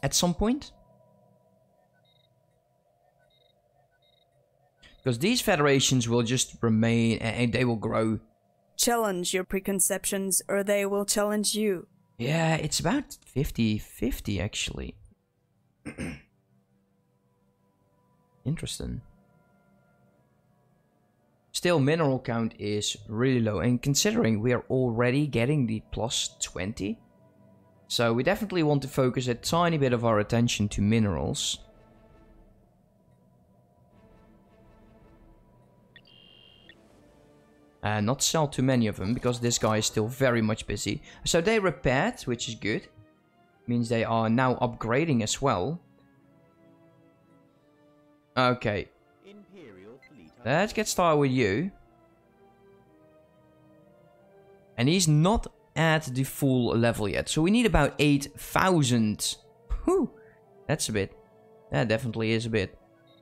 at some point. Because these federations will just remain and they will grow. Challenge your preconceptions or they will challenge you. Yeah, it's about 50-50 actually. Interesting. Still, mineral count is really low, and considering we are already getting the +20, so we definitely want to focus a tiny bit of our attention to minerals. And not sell too many of them, because this guy is still very much busy. So they repaired, which is good. Means they are now upgrading as well. Okay. Let's get started with you. And he's not at the full level yet. So we need about 8,000. Whew. That's a bit. That definitely is a bit.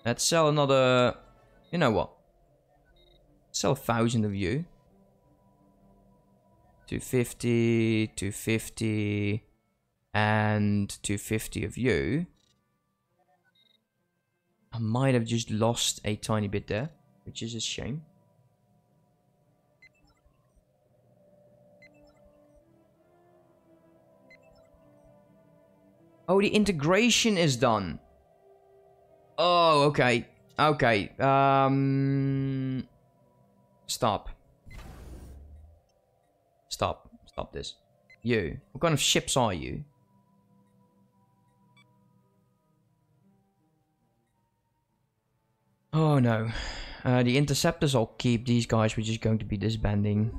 Let's sell another... You know what? Sell 1,000 of you. 250, 250, and 250 of you. I might have just lost a tiny bit there, which is a shame. Oh, the integration is done. Oh, okay. Okay. Stop. Stop. Stop this. You. What kind of ships are you? Oh no, the interceptors I'll keep. These guys we're just going to be disbanding.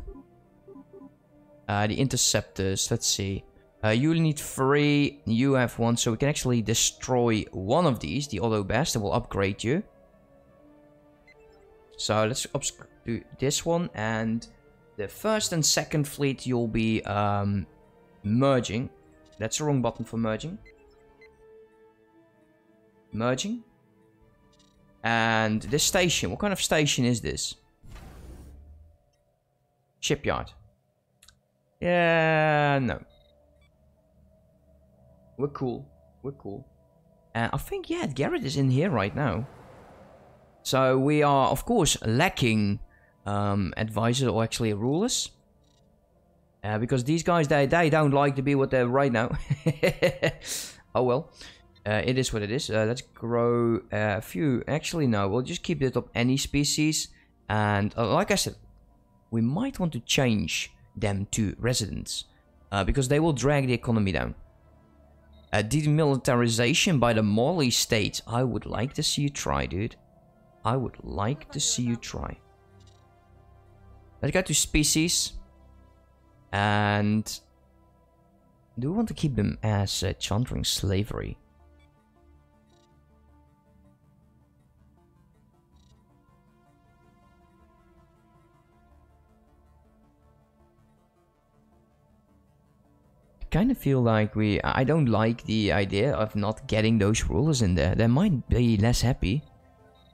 The interceptors, let's see. You'll need 3, you have 1, so we can actually destroy one of these, the auto best, that will upgrade you. So let's do this one, and the first and second fleet you'll be merging. That's the wrong button for merging. Merging. And this station, what kind of station is this? Shipyard. Yeah, no. We're cool. We're cool. I think, yeah, Garrett is in here right now. So we are, of course, lacking advisors or actually rulers. Because these guys, they don't like to be what they're right now. Oh, well. It is what it is. Let's grow a few. Actually, no. We'll just keep it up any species. And like I said, we might want to change them to residents. Because they will drag the economy down. Demilitarization by the Mali state. I would like to see you try, dude. I would like to see you try. Let's go to species. And... do we want to keep them as chanting slavery? Kind of feel like I don't like the idea of not getting those rulers in there. They might be less happy.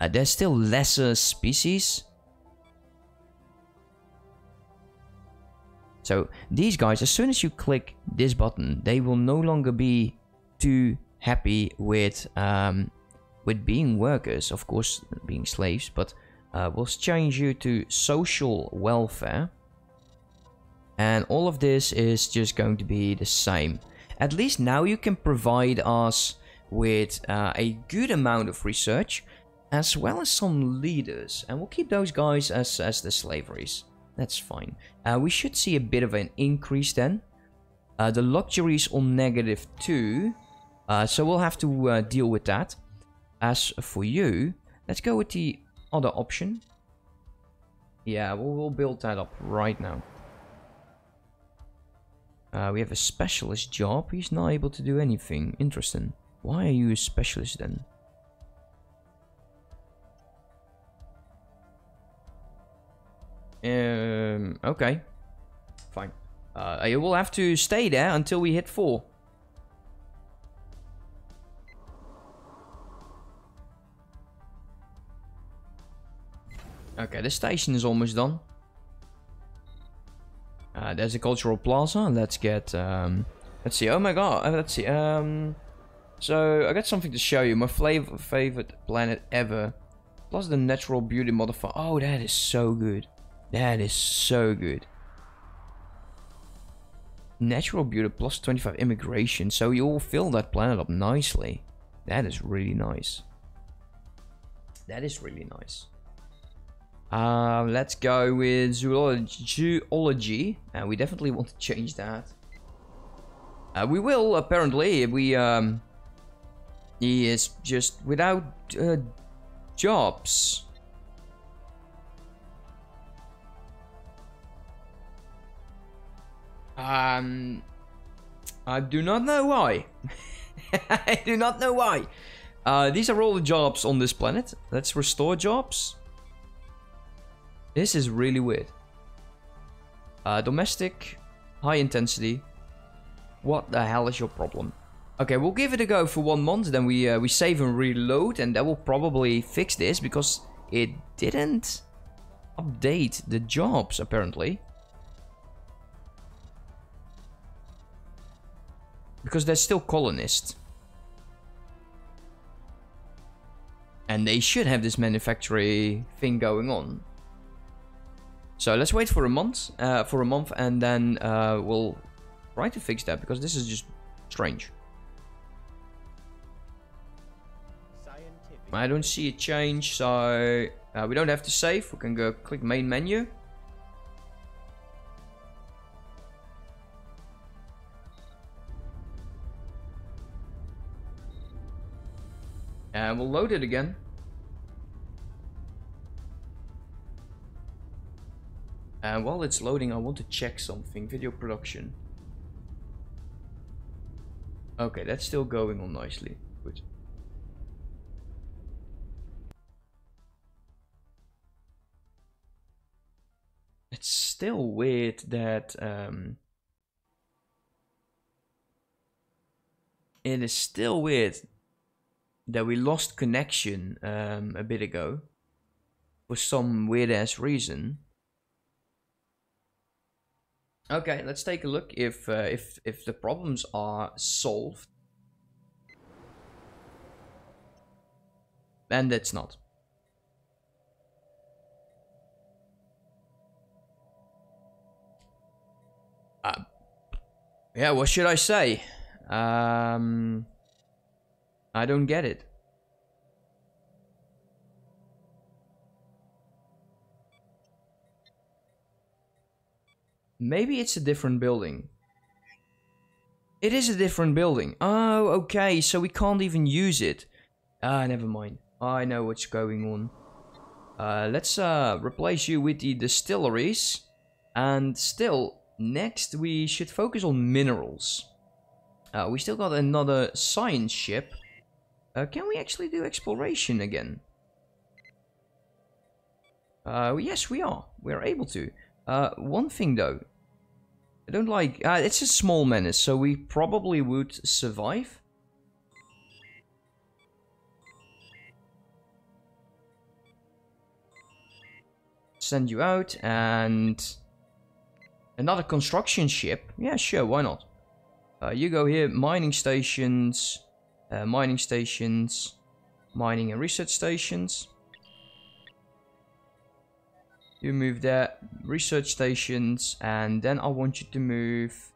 There's still lesser species. So these guys, as soon as you click this button, they will no longer be too happy with being workers, of course, being slaves. But we'll change you to social welfare. And all of this is just going to be the same. At least now you can provide us with a good amount of research, as well as some leaders. And we'll keep those guys as the slaveries. That's fine. We should see a bit of an increase then. The luxuries on -2. So we'll have to deal with that. As for you, let's go with the other option. Yeah, we'll build that up right now. We have a specialist job. He's not able to do anything. Interesting. Why are you a specialist then? Okay. Fine. I will have to stay there until we hit 4. Okay, the station is almost done. There's a cultural plaza. Let's get, let's see. Oh my god, let's see. So I got something to show you. My favorite planet ever. Plus the natural beauty modifier. Oh, that is so good. That is so good. Natural beauty plus 25 immigration. So you'll fill that planet up nicely. That is really nice. That is really nice. Let's go with zoology. We definitely want to change that. We will, apparently. We he is just without jobs. I do not know why. I do not know why. These are all the jobs on this planet. Let's restore jobs. This is really weird. Domestic, high intensity. What the hell is your problem? Okay, we'll give it a go for 1 month. Then we save and reload, and that will probably fix this because it didn't update the jobs apparently. Because they're still colonists, and they should have this manufacturing thing going on. So let's wait for a month, and then we'll try to fix that because this is just strange. I don't see a change, so we don't have to save. We can go click main menu. And we'll load it again. And while it's loading, I want to check something. Video production. Okay, that's still going on nicely. Good. It's still weird that it is still weird that we lost connection a bit ago for some weird ass reason. Okay, let's take a look if the problems are solved. And it's not. Yeah, what should I say? I don't get it. Maybe it's a different building. It is a different building. Oh, okay, so we can't even use it. Ah, never mind. I know what's going on. Let's replace you with the distilleries. And still, next we should focus on minerals. We still got another science ship. Can we actually do exploration again? Yes, we are. We are able to. One thing though, I don't like, it's a small menace, so we probably would survive. Send you out and another construction ship. Yeah, sure, why not? You go here, mining stations, mining and research stations. You move there, research stations, and then I want you to move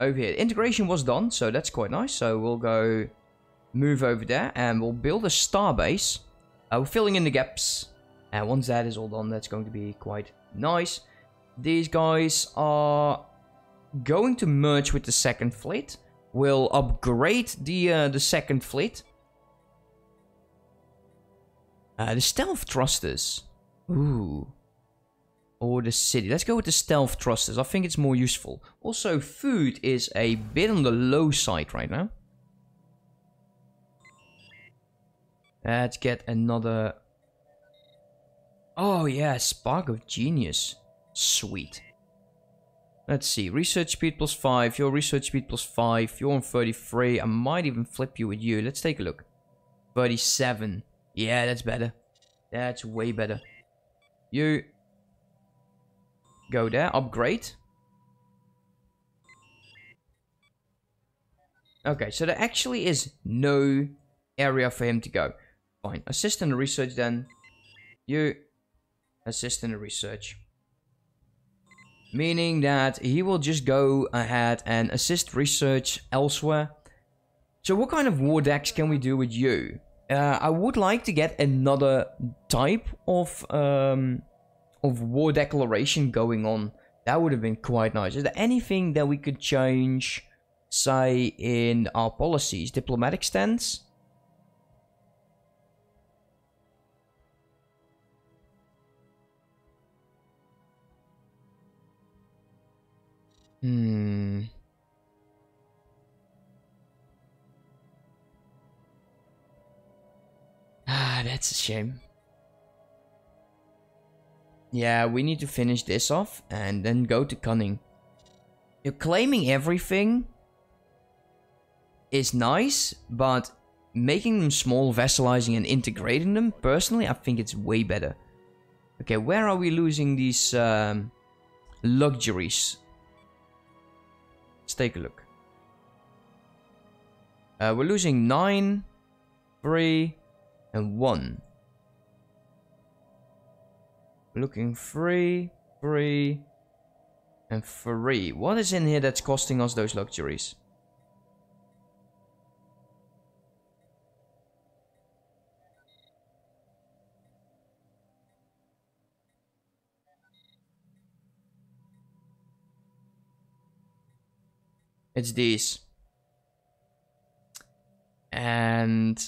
over here. Integration was done, so that's quite nice. So we'll go move over there, and we'll build a star base. We're filling in the gaps, and once that is all done, that's going to be quite nice. These guys are going to merge with the second fleet. We'll upgrade the second fleet. The stealth thrusters. Ooh. Or the city. Let's go with the stealth thrusters. I think it's more useful. Also, food is a bit on the low side right now. Let's get another... Oh yeah, spark of genius. Sweet. Let's see. Research speed plus 5. Your research speed plus 5. You're on 33. I might even flip you with you. Let's take a look. 37. Yeah, that's better. That's way better. You go there, upgrade. Okay, so there actually is no area for him to go. Fine, assist in the research then. You assist in the research. Meaning that he will just go ahead and assist research elsewhere. So what kind of war decks can we do with you? I would like to get another type of war declaration going on. That would have been quite nice. Is there anything that we could change, say, in our policies? Diplomatic stance? Ah, that's a shame. Yeah, we need to finish this off and then go to cunning. You're claiming everything is nice, but making them small, vassalizing and integrating them, personally, I think it's way better. Okay, where are we losing these luxuries? Let's take a look. We're losing 9, 3, and 1. We're looking 3, 3, and 3. What is in here that's costing us those luxuries? It's these. And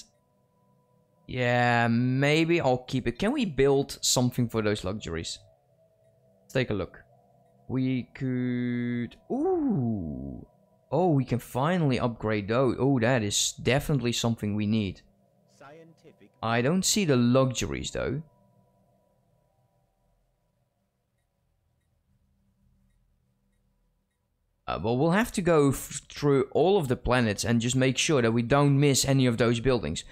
yeah, maybe I'll keep it. Can we build something for those luxuries? Let's take a look. We could... Ooh. Oh, we can finally upgrade those. Oh, that is definitely something we need. Scientific. I don't see the luxuries though. But we'll have to go through all of the planets and just make sure that we don't miss any of those buildings.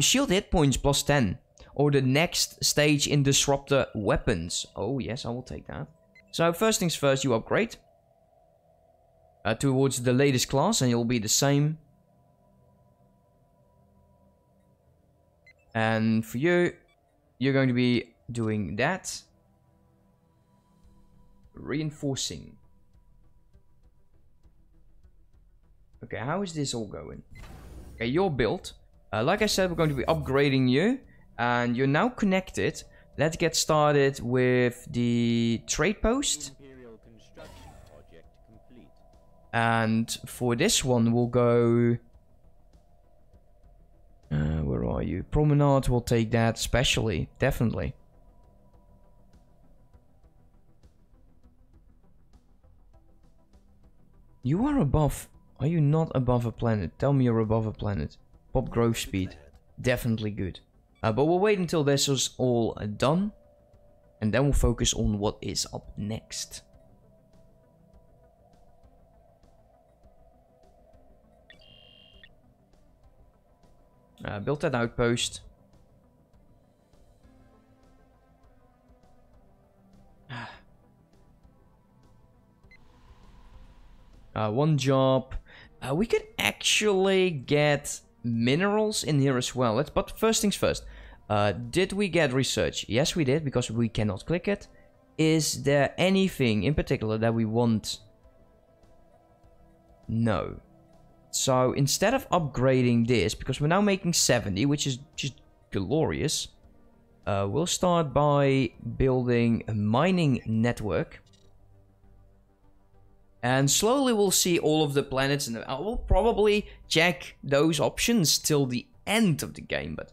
Shield hit points plus 10. Or the next stage in disruptor weapons. Oh yes, I will take that. So first things first, you upgrade. Towards the latest class and you'll be the same. And for you, you're going to be doing that. Reinforcing. Okay, how is this all going? Okay, you're built. Like I said, we're going to be upgrading you. And you're now connected. Let's get started with the trade post. Imperial construction project complete. And for this one, we'll go... where are you? Promenade, we'll take that specially. Definitely. You are above... Are you not above a planet? Tell me you're above a planet. Pop growth speed. Definitely good. But we'll wait until this is all done. And then we'll focus on what is up next. Build that outpost. One job. We could actually get minerals in here as well. But first things first. Did we get research? Yes, we did, because we cannot click it. Is there anything in particular that we want? No. So instead of upgrading this, because we're now making 70, which is just glorious, we'll start by building a mining network. And slowly we'll see all of the planets, and I will probably check those options till the end of the game, but...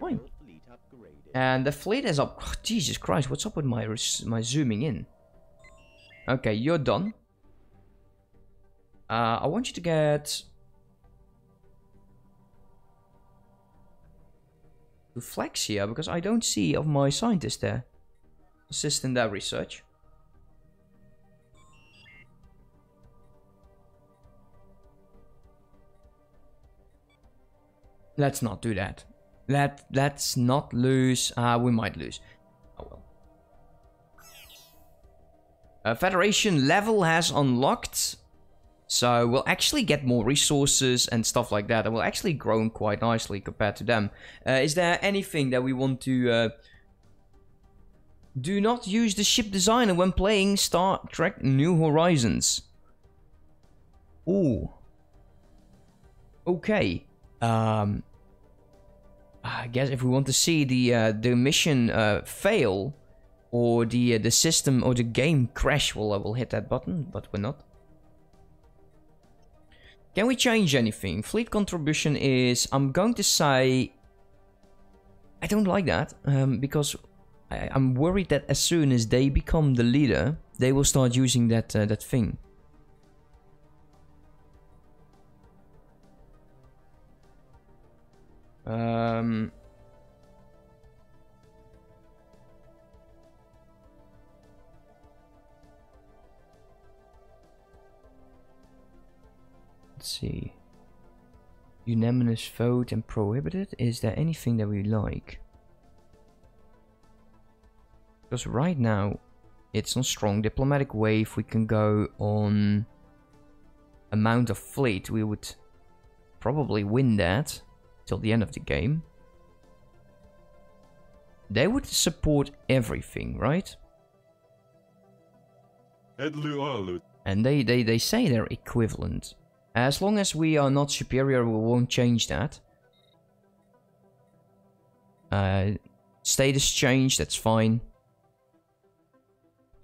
fine. And the fleet is up... Oh, Jesus Christ, what's up with my zooming in? Okay, you're done. I want you to get... to flex here, because I don't see of my scientist there. Assist in that research. Let's not do that. Let's not lose. We might lose. Oh well. Federation level has unlocked. So we'll actually get more resources and stuff like that. And we'll actually grow quite nicely compared to them. Is there anything that we want to... Do not use the ship designer when playing Star Trek New Horizons. Ooh. Okay. I guess if we want to see the mission fail, or the system or the game crash, we'll hit that button, but we're not. Can we change anything? Fleet contribution is, I'm going to say, I don't like that, because I'm worried that as soon as they become the leader, they will start using that that thing. Let's see. Unanimous vote and prohibited. Is there anything that we like? Because right now, it's on strong. Diplomatic wave, we can go on amount of fleet. We would probably win that till the end of the game. They would support everything, right? And they say they're equivalent. As long as we are not superior, we won't change that. Status change, that's fine.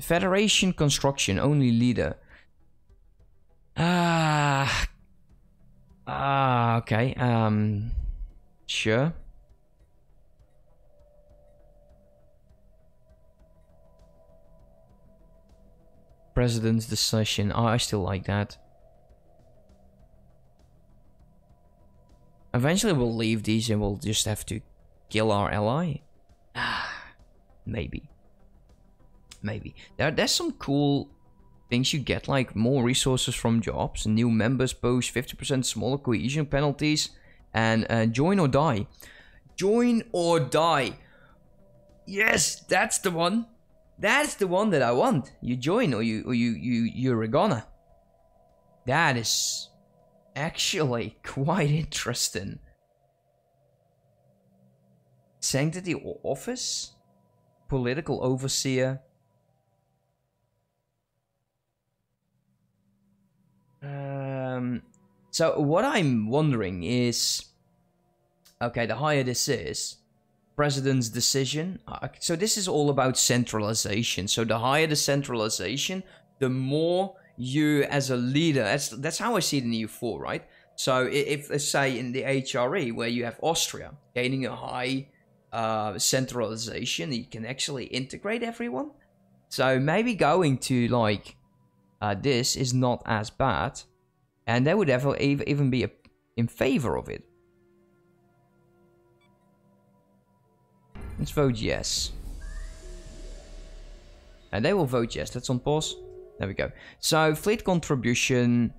Federation construction, only leader. Okay, sure. President's decision, I still like that. Eventually we'll leave these and we'll just have to kill our ally. Maybe. Maybe. There's some cool things you get, like more resources from jobs, new members post, 50% smaller cohesion penalties, and join or die. Join or die. Yes, that's the one. That's the one that I want. You join or you're a goner. That is actually quite interesting. Sanctity or office? Political overseer. So what I'm wondering is, okay, the higher this is, president's decision. So this is all about centralization. So the higher the centralization, the more you as a leader, that's how I see it in EU4, right? So if say in the HRE where you have Austria gaining a high centralization, you can actually integrate everyone. So maybe going to like... this is not as bad, and they would ever even be in favor of it. Let's vote yes. And they will vote yes. Let's unpause. There we go. So fleet contribution,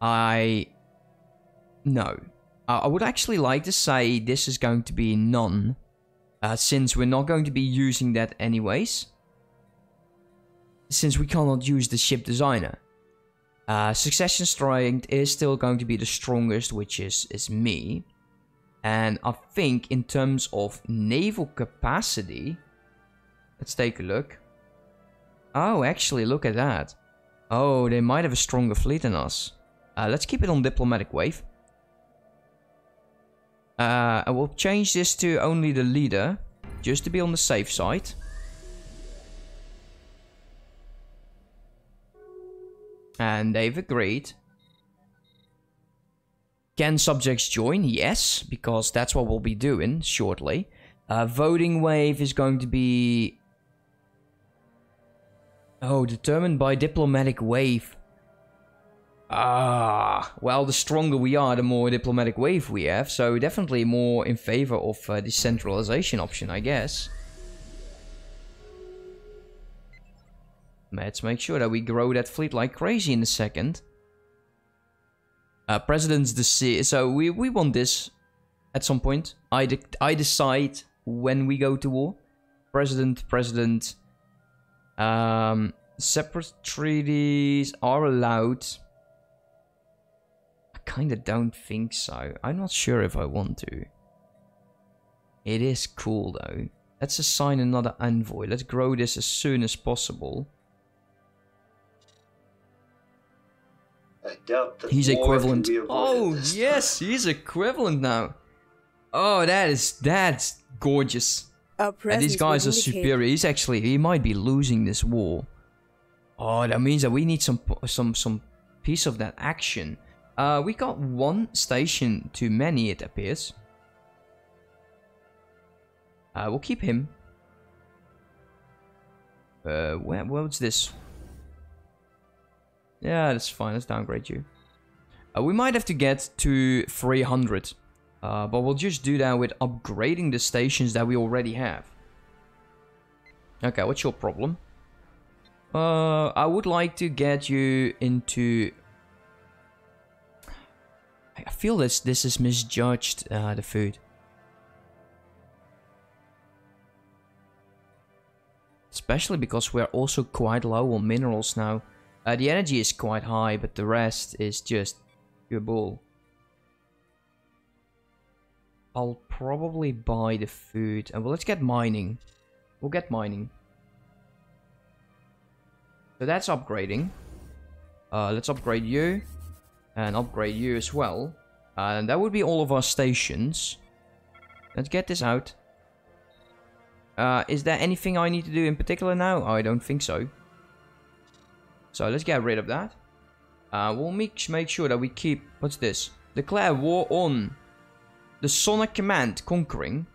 no. I would actually like to say this is going to be none, since we're not going to be using that anyways. Since we cannot use the ship designer. Succession strength is still going to be the strongest, which is me. And I think in terms of naval capacity, let's take a look. Oh, actually, look at that. Oh, they might have a stronger fleet than us. Let's keep it on diplomatic wave. I will change this to only the leader, just to be on the safe side. And they've agreed. Can subjects join? Yes, because that's what we'll be doing shortly. Voting wave is going to be... Oh, determined by diplomatic wave. Well, the stronger we are, the more diplomatic wave we have. So definitely more in favor of the centralization option, I guess. Let's make sure that we grow that fleet like crazy in a second. President's decision. So we want this at some point. I decide when we go to war. President. Separate treaties are allowed. I kind of don't think so. I'm not sure if I want to. It is cool though. Let's assign another envoy. Let's grow this as soon as possible. I doubt that he's equivalent. Oh yes, he's equivalent now. Oh, that's gorgeous. And these guys are superior. He's actually, he might be losing this war. Oh, that means that we need some piece of that action. We got one station too many, it appears. We'll keep him. What's this? Yeah, that's fine. Let's downgrade you. We might have to get to 300. But we'll just do that with upgrading the stations that we already have. Okay, what's your problem? I would like to get you into... I feel this is misjudged, the food. Especially because we're also quite low on minerals now. The energy is quite high, but the rest is just pure bull. I'll probably buy the food. Well, let's get mining. We'll get mining. So that's upgrading. Let's upgrade you. And upgrade you as well. And that would be all of our stations. Let's get this out. Is there anything I need to do in particular now? I don't think so. So let's get rid of that. We'll make sure that we keep... What's this? Declare war on... The Sonic Command conquering.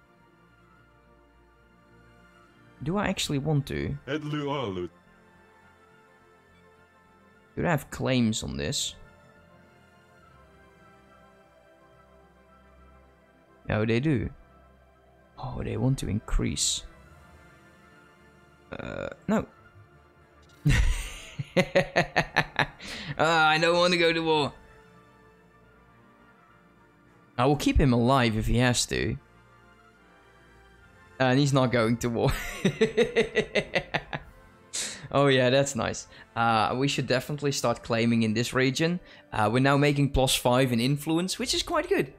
Do I actually want to? Do I have claims on this? No, they do. Oh, they want to increase. No. I don't want to go to war. I will keep him alive if he has to. And he's not going to war. Oh yeah, that's nice. We should definitely start claiming in this region. We're now making +5 in influence, which is quite good.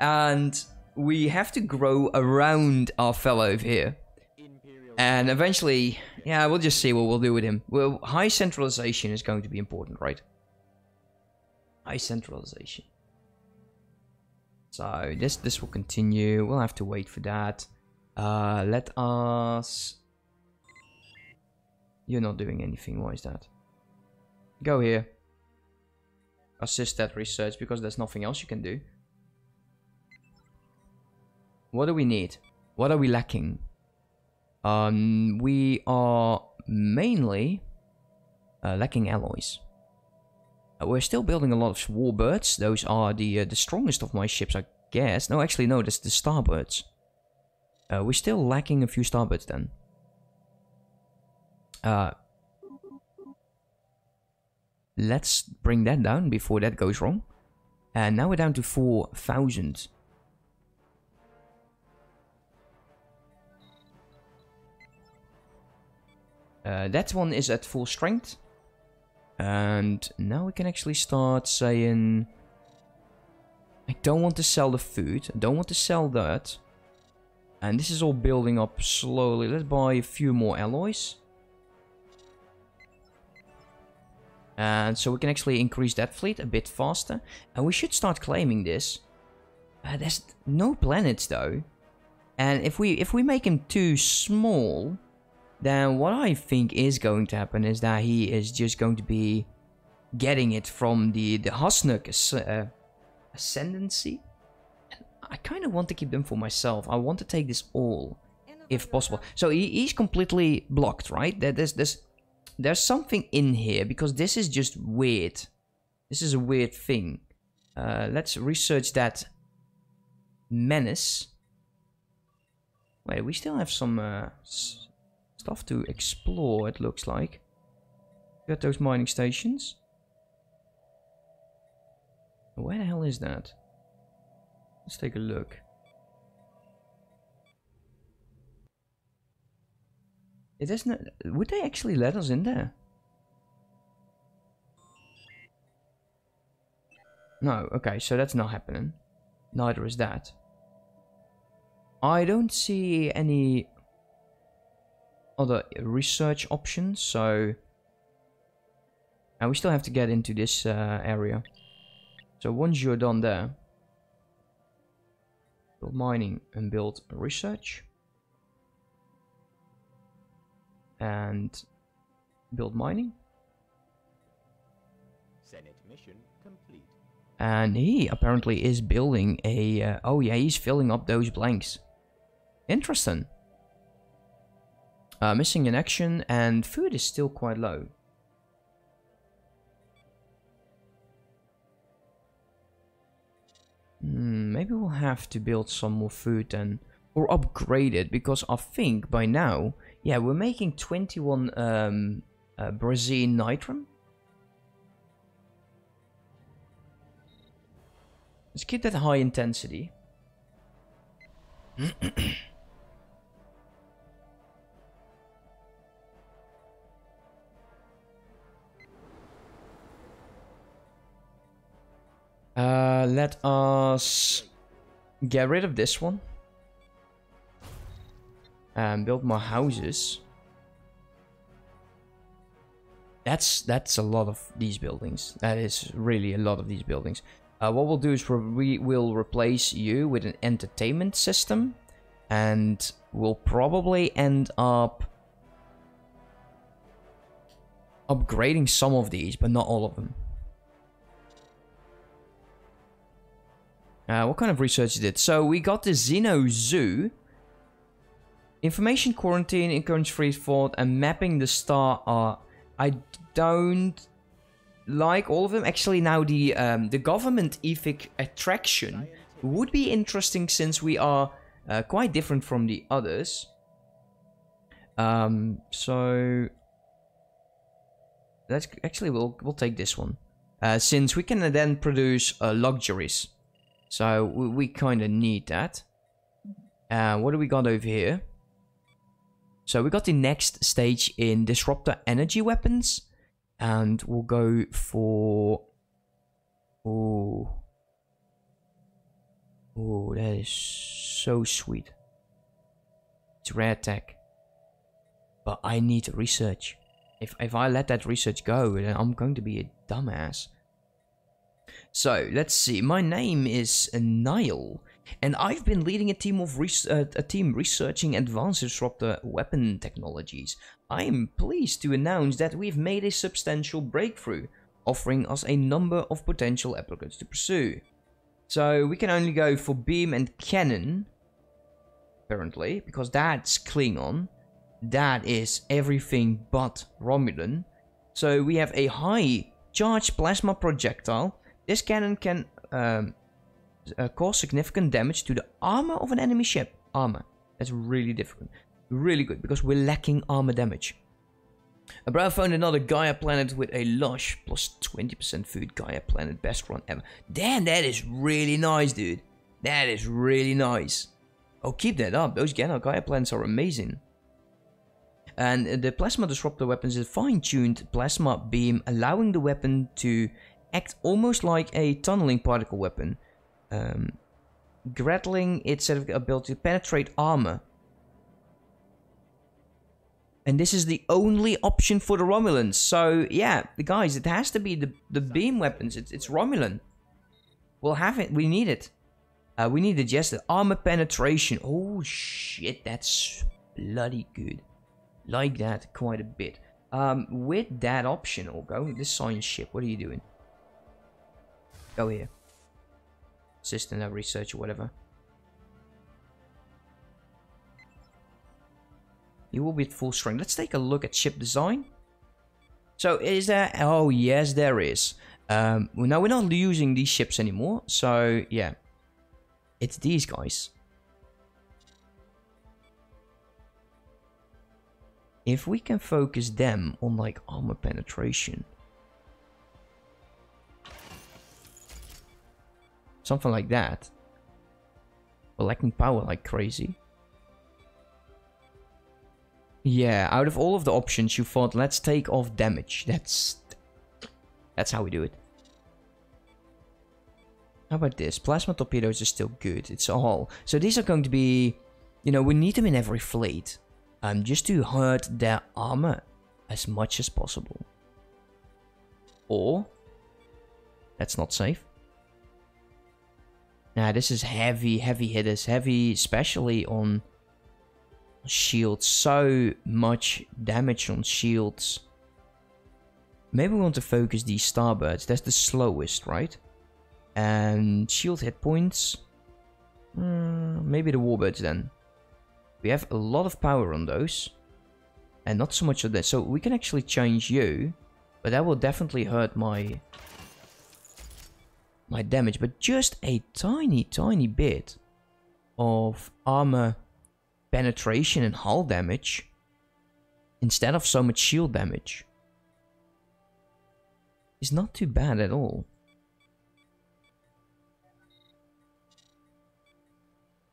And we have to grow around our fellow over here. And eventually, yeah, we'll just see what we'll do with him. Well, high centralization is going to be important, right? High centralization. So this will continue. We'll have to wait for that. Let us... You're not doing anything. Why is that? Go here. Assist that research because there's nothing else you can do. What do we need? What are we lacking? We are mainly lacking alloys. We're still building a lot of warbirds. Those are the strongest of my ships, I guess. No, actually, no, that's the starbirds. We're still lacking a few starbirds then. Let's bring that down before that goes wrong. And now we're down to 4,000. That one is at full strength. And now we can actually start saying, I don't want to sell the food, I don't want to sell that. And this is all building up slowly. Let's buy a few more alloys. And so we can actually increase that fleet a bit faster. And we should start claiming this. There's no planets though. And if we make him too small... Then what I think is going to happen is that he is just going to be getting it from the Hasnuk Ascendancy. And I kind of want to keep them for myself. I want to take this all, if possible. So he's completely blocked, right? There's something in here, because this is just weird. This is a weird thing. Let's research that menace. Wait, we still have some... stuff to explore, it looks like. Got those mining stations. Where the hell is that? Let's take a look. It is not. Would they actually let us in there? No, okay, so that's not happening. Neither is that. I don't see any other research options, so... Now we still have to get into this area. So once you're done there... Build mining and build research. And build mining. Senate mission complete. And he apparently is building a... oh yeah, he's filling up those blanks. Interesting. Missing in action, and food is still quite low. Maybe we'll have to build some more food then, or upgrade it, because I think by now... Yeah, we're making 21 Brazine nitrum. Let's keep that high intensity. Let us get rid of this one. And build more houses. That's a lot of these buildings. That is really a lot of these buildings. What we'll do is we will replace you with an entertainment system. And we'll probably end up upgrading some of these, but not all of them. What kind of research is it? So we got the Xeno Zoo. Information quarantine, encourage free thought, and mapping the star are... I don't like all of them. Actually, now the government ethic attraction would be interesting, since we are quite different from the others. So that's actually we'll take this one, since we can then produce luxuries. So we kind of need that. What do we got over here? So we got the next stage in Disruptor Energy Weapons. And we'll go for... Ooh. Ooh, that is so sweet. It's rare tech. But I need research. If I let that research go, then I'm going to be a dumbass. So, let's see. My name is Niall. And I've been leading a team of researching advanced disruptor weapon technologies. I am pleased to announce that we've made a substantial breakthrough, offering us a number of potential applicants to pursue. So we can only go for beam and cannon, apparently, because that's Klingon. That is everything but Romulan. So we have a high charged plasma projectile. This cannon can... cause significant damage to the armor of an enemy ship. Armor. That's really different. Really good, because we're lacking armor damage. Abra found another Gaia planet with a lush plus 20% food. Gaia planet, best run ever. Damn, that is really nice, dude. That is really nice. Oh, keep that up. Those Gaia planets are amazing. And the plasma disruptor weapons is a fine-tuned plasma beam, allowing the weapon to act almost like a tunneling particle weapon. Grappling its ability to penetrate armor. And this is the only option for the Romulans. So yeah, the guys, it has to be the beam weapons. It's Romulan. We'll have it. We need it. We need to just the armor penetration. Oh shit, that's bloody good. Like that quite a bit. With that option, or go with this science ship. What are you doing? Go here. System or research or whatever. You will be at full strength. Let's take a look at ship design. So is there... Oh yes, there is. Now we're not using these ships anymore. So yeah. It's these guys. If we can focus them on like armor penetration. Something like that. We're lacking power like crazy. Yeah, out of all of the options, you thought, let's take off damage. That's how we do it. How about this? Plasma torpedoes are still good. It's a hull. So these are going to be... You know, we need them in every fleet. Just to hurt their armor as much as possible. Or... That's not safe. Nah, this is heavy, heavy hitters. Heavy, especially on shields. So much damage on shields. Maybe we want to focus these starbirds. That's the slowest, right? And shield hit points. Maybe the warbirds then. We have a lot of power on those. And not so much of this. So we can actually change you. But that will definitely hurt my... my damage, but just a tiny, tiny bit of armor penetration and hull damage instead of so much shield damage is not too bad at all.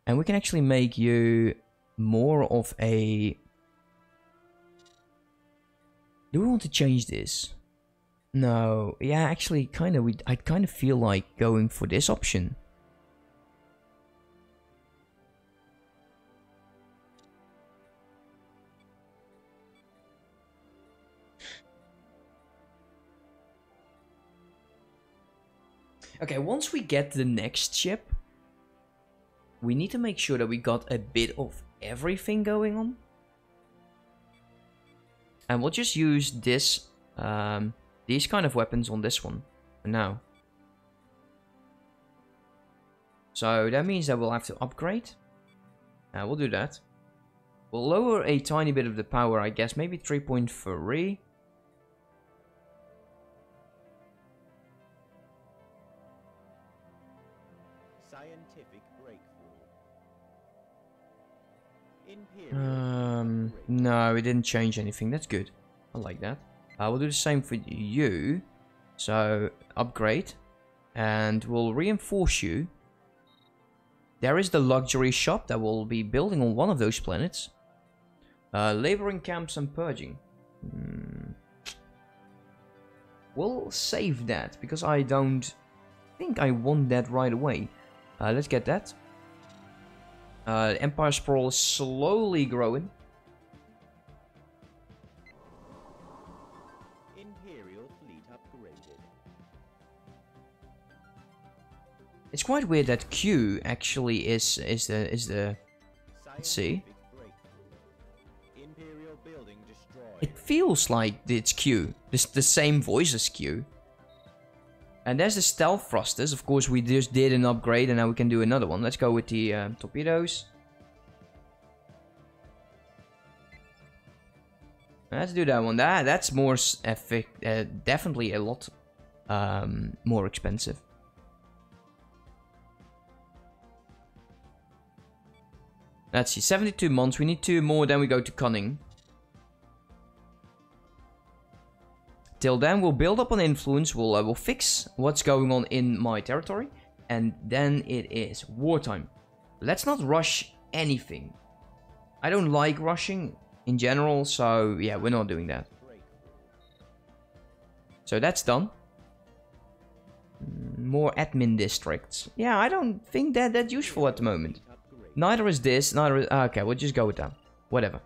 And we can actually make you more of a... Do we want to change this? No, yeah, actually, kind of, I kind of feel like going for this option. Okay, once we get the next ship, we need to make sure that we got a bit of everything going on. And we'll just use this, these kind of weapons on this one for now. So that means that we'll have to upgrade. We'll do that. We'll lower a tiny bit of the power, I guess. Maybe 3.3. Scientific breakthrough. No, it didn't change anything. That's good. I like that. We'll do the same for you, so upgrade, and we'll reinforce you. There is the luxury shop that we'll be building on one of those planets. Laboring camps and purging. We'll save that, because I don't think I want that right away. Let's get that. Empire sprawl is slowly growing. It's quite weird that Q actually is the let's see. It feels like it's Q. It's the same voice as Q. And there's the stealth thrusters. Of course, we just did an upgrade, and now we can do another one. Let's go with the torpedoes. Let's do that one. That's more epic. Definitely a lot more expensive. Let's see, 72 months, we need 2 more, then we go to Cunning. Till then, we'll build up on influence, we'll fix what's going on in my territory, and then it is wartime. Let's not rush anything. I don't like rushing in general, so yeah, we're not doing that. So that's done. More admin districts. Yeah, I don't think that that's useful at the moment. Neither is this, neither is... Okay, we'll just go with that. Whatever.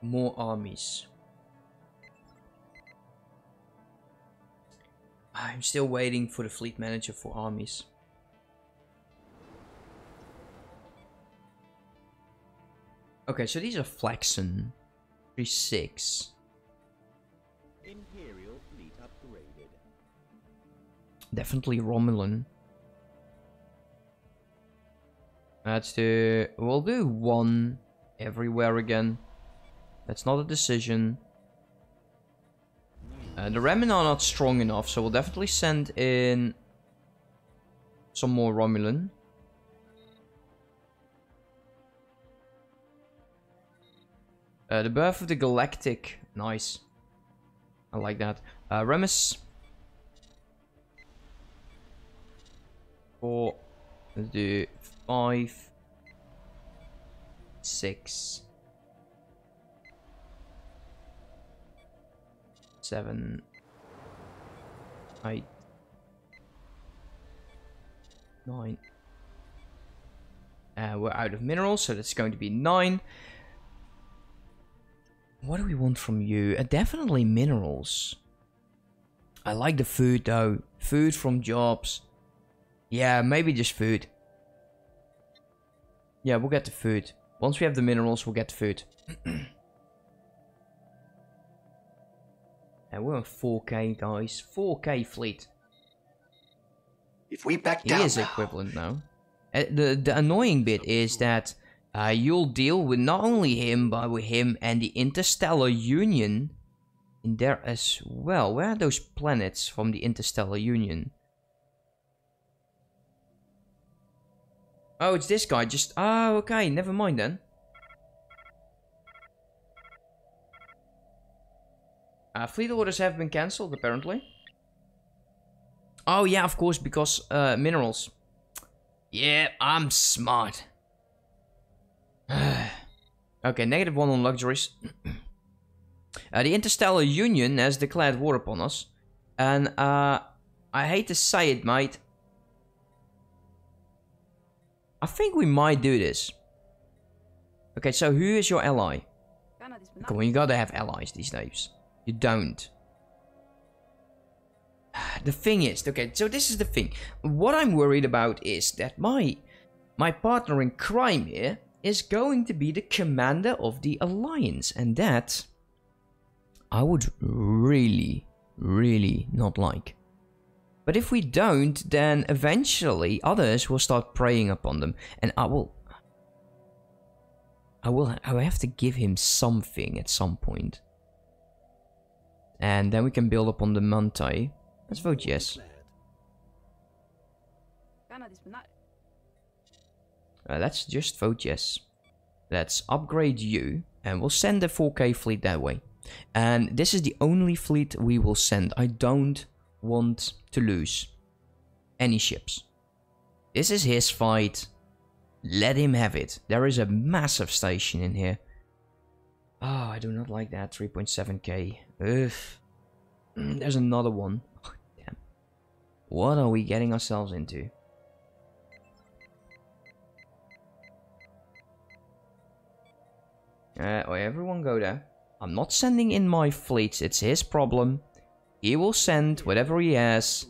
More armies. I'm still waiting for the fleet manager for armies. Okay, so these are Flaxen. 3-6. Imperial fleet upgraded. Definitely Romulan. That's the... We'll do one everywhere again. That's not a decision. The Remy are not strong enough, so we'll definitely send in some more Romulan. The Birth of the Galactic. Nice. I like that. Remus. Four. Let's do 5, 6, 7, 8, 9. We're out of minerals, so that's going to be 9. What do we want from you? Definitely minerals. I like the food though. Food from jobs. Yeah, maybe just food. Yeah, we'll get the food. Once we have the minerals, we'll get the food. And we're on 4K, guys. 4K fleet. If we back down, it is equivalent now. The annoying bit is that you'll deal with not only him, but with him and the Interstellar Union in there as well. Where are those planets from the Interstellar Union? Oh, it's this guy, just... Oh, okay, never mind then. Fleet orders have been cancelled, apparently. Oh, yeah, of course, because minerals. Yeah, I'm smart. Okay, -1 on luxuries. The Interstellar Union has declared war upon us. And, I hate to say it, mate. I think we might do this. Okay, so who is your ally? Come on, you gotta have allies these days. You don't. The thing is, okay, so this is the thing. What I'm worried about is that my partner in crime here is going to be the commander of the alliance. And that I would really, really not like. But if we don't, then eventually others will start preying upon them. And I will have to give him something at some point. And then we can build upon the Mantai. Let's vote yes. Let's just vote yes. Let's upgrade you. And we'll send the 4K fleet that way. And this is the only fleet we will send. I don't want to lose any ships. This is his fight. Let him have it. There is a massive station in here. Oh, I do not like that. 3.7k. Ugh. There's another one. Oh, damn. What are we getting ourselves into? Everyone go there. I'm not sending in my fleets. It's his problem. He will send whatever he has.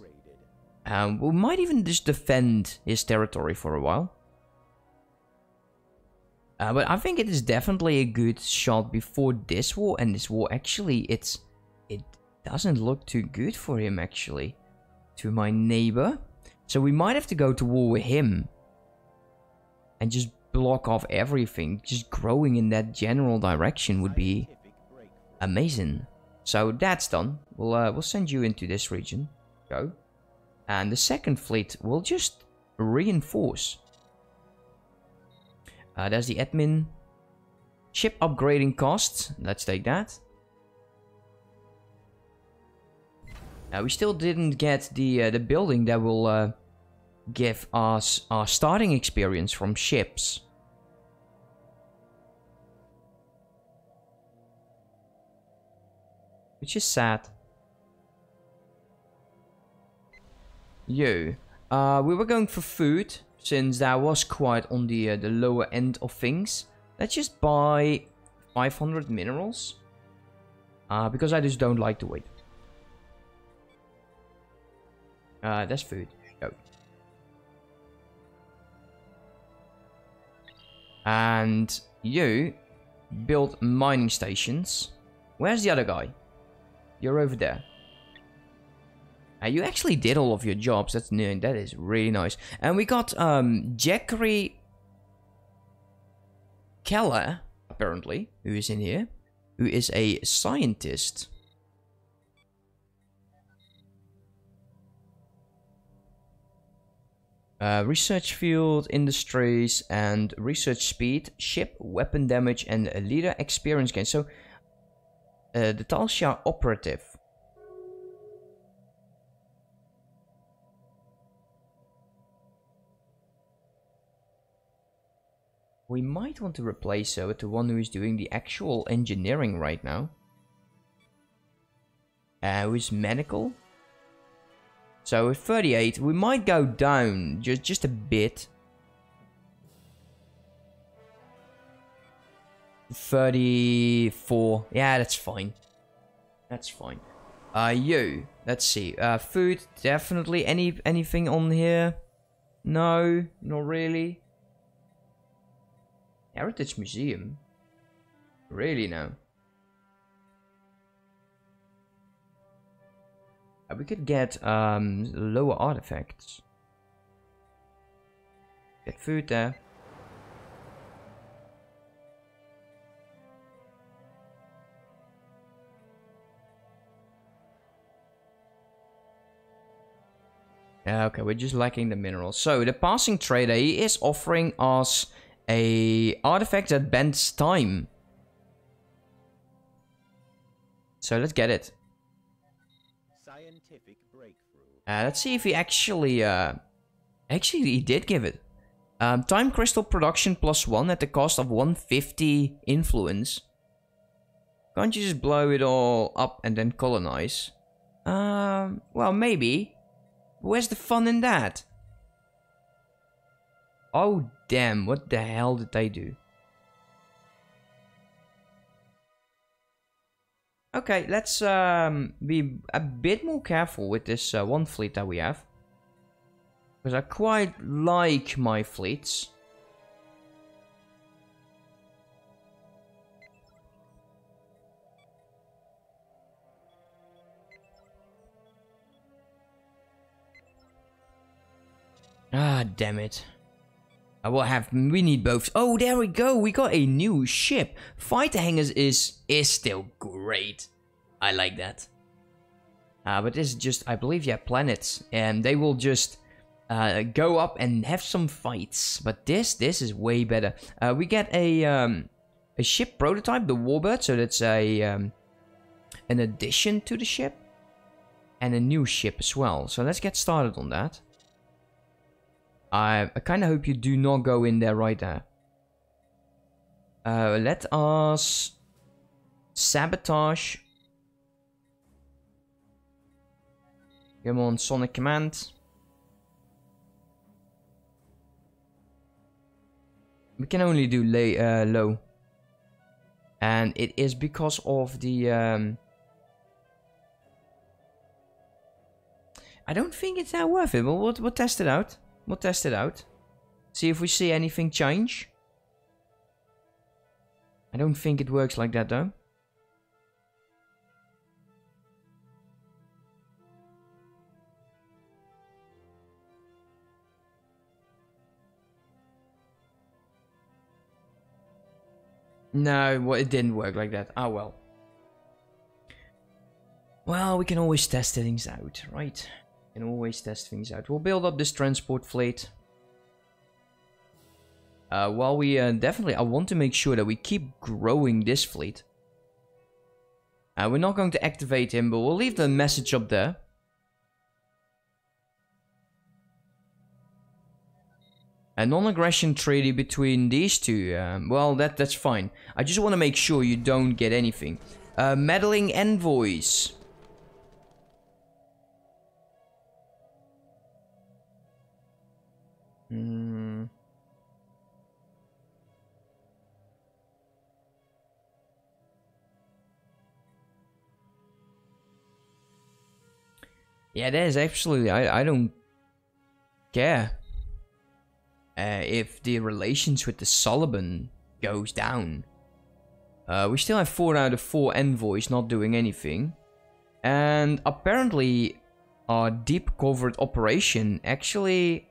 We might even just defend his territory for a while. But I think it is definitely a good shot before this war. And this war, actually, it doesn't look too good for him, actually. To my neighbor. So we might have to go to war with him. And just block off everything. Just growing in that general direction would be amazing. So that's done. We'll send you into this region. Go. And the second fleet will just reinforce. There's the admin. Ship upgrading costs. Let's take that. We still didn't get the building that will give us our starting experience from ships. Which is sad. Yo. We were going for food, since that was quite on the lower end of things. Let's just buy 500 minerals. Because I just don't like to wait. That's food. Go. And you build mining stations. Where's the other guy? You're over there. You actually did all of your jobs. That's new. That is really nice. And we got Jackery Keller, apparently, who is in here, who is a scientist. Research field, industries, and research speed, ship, weapon damage, and leader experience gain. So, the Talsha operative. We might want to replace her with the one who is doing the actual engineering right now. Who is medical. So with 38, we might go down just a bit. 34. Yeah, that's fine. That's fine. You. Let's see. Food, definitely. Anything on here? No, not really. Heritage Museum? Really, no. We could get lower artifacts. Get food there. Okay, we're just lacking the minerals. So the passing trader, he is offering us a artifact that bends time. So let's get it. Let's see if he actually, he did give it. Time crystal production +1 at the cost of 150 influence. Can't you just blow it all up and then colonize? Well, maybe. Where's the fun in that? Oh, damn, what the hell did they do? Okay, let's be a bit more careful with this one fleet that we have. Because I quite like my fleets. Ah, damn it. I will have, we need both. Oh, there we go. We got a new ship. Fighter hangers is still great. I like that. But this is just, I believe, yeah, planets. And they will just go up and have some fights. But this is way better. We get a ship prototype, the Warbird. So that's a an addition to the ship. And a new ship as well. So let's get started on that. I kind of hope you do not go in there right there. Let us sabotage. Come on, Sonic Command. We can only do low. And it is because of the... I don't think it's that worth it, but we'll test it out. We'll test it out. See if we see anything change. I don't think it works like that though. No, well, it didn't work like that. Ah, well. Well, we can always test things out, right? Can always test things out. We'll build up this transport fleet. While we definitely, I want to make sure that we keep growing this fleet. We're not going to activate him, but we'll leave the message up there. A non-aggression treaty between these two. Well, that's fine. I just want to make sure you don't get anything. Meddling envoys. Yeah, that is absolutely. I don't care if the relations with the Solomon goes down. We still have 4 out of 4 envoys not doing anything, and apparently our deep covert operation actually.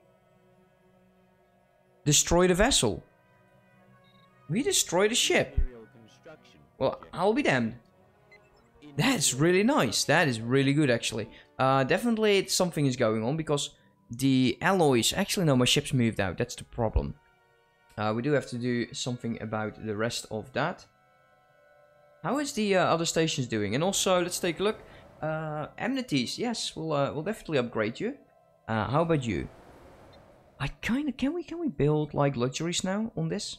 Destroy the vessel. We destroy the ship. Well, I'll be damned. That's really nice. That is really good, actually. Definitely something is going on because the alloys. Actually, no, my ship's moved out. That's the problem. We do have to do something about the rest of that. How is the other stations doing? And also, let's take a look. Amenities. Yes, we'll definitely upgrade you. How about you? I kind of can we build like luxuries now on this?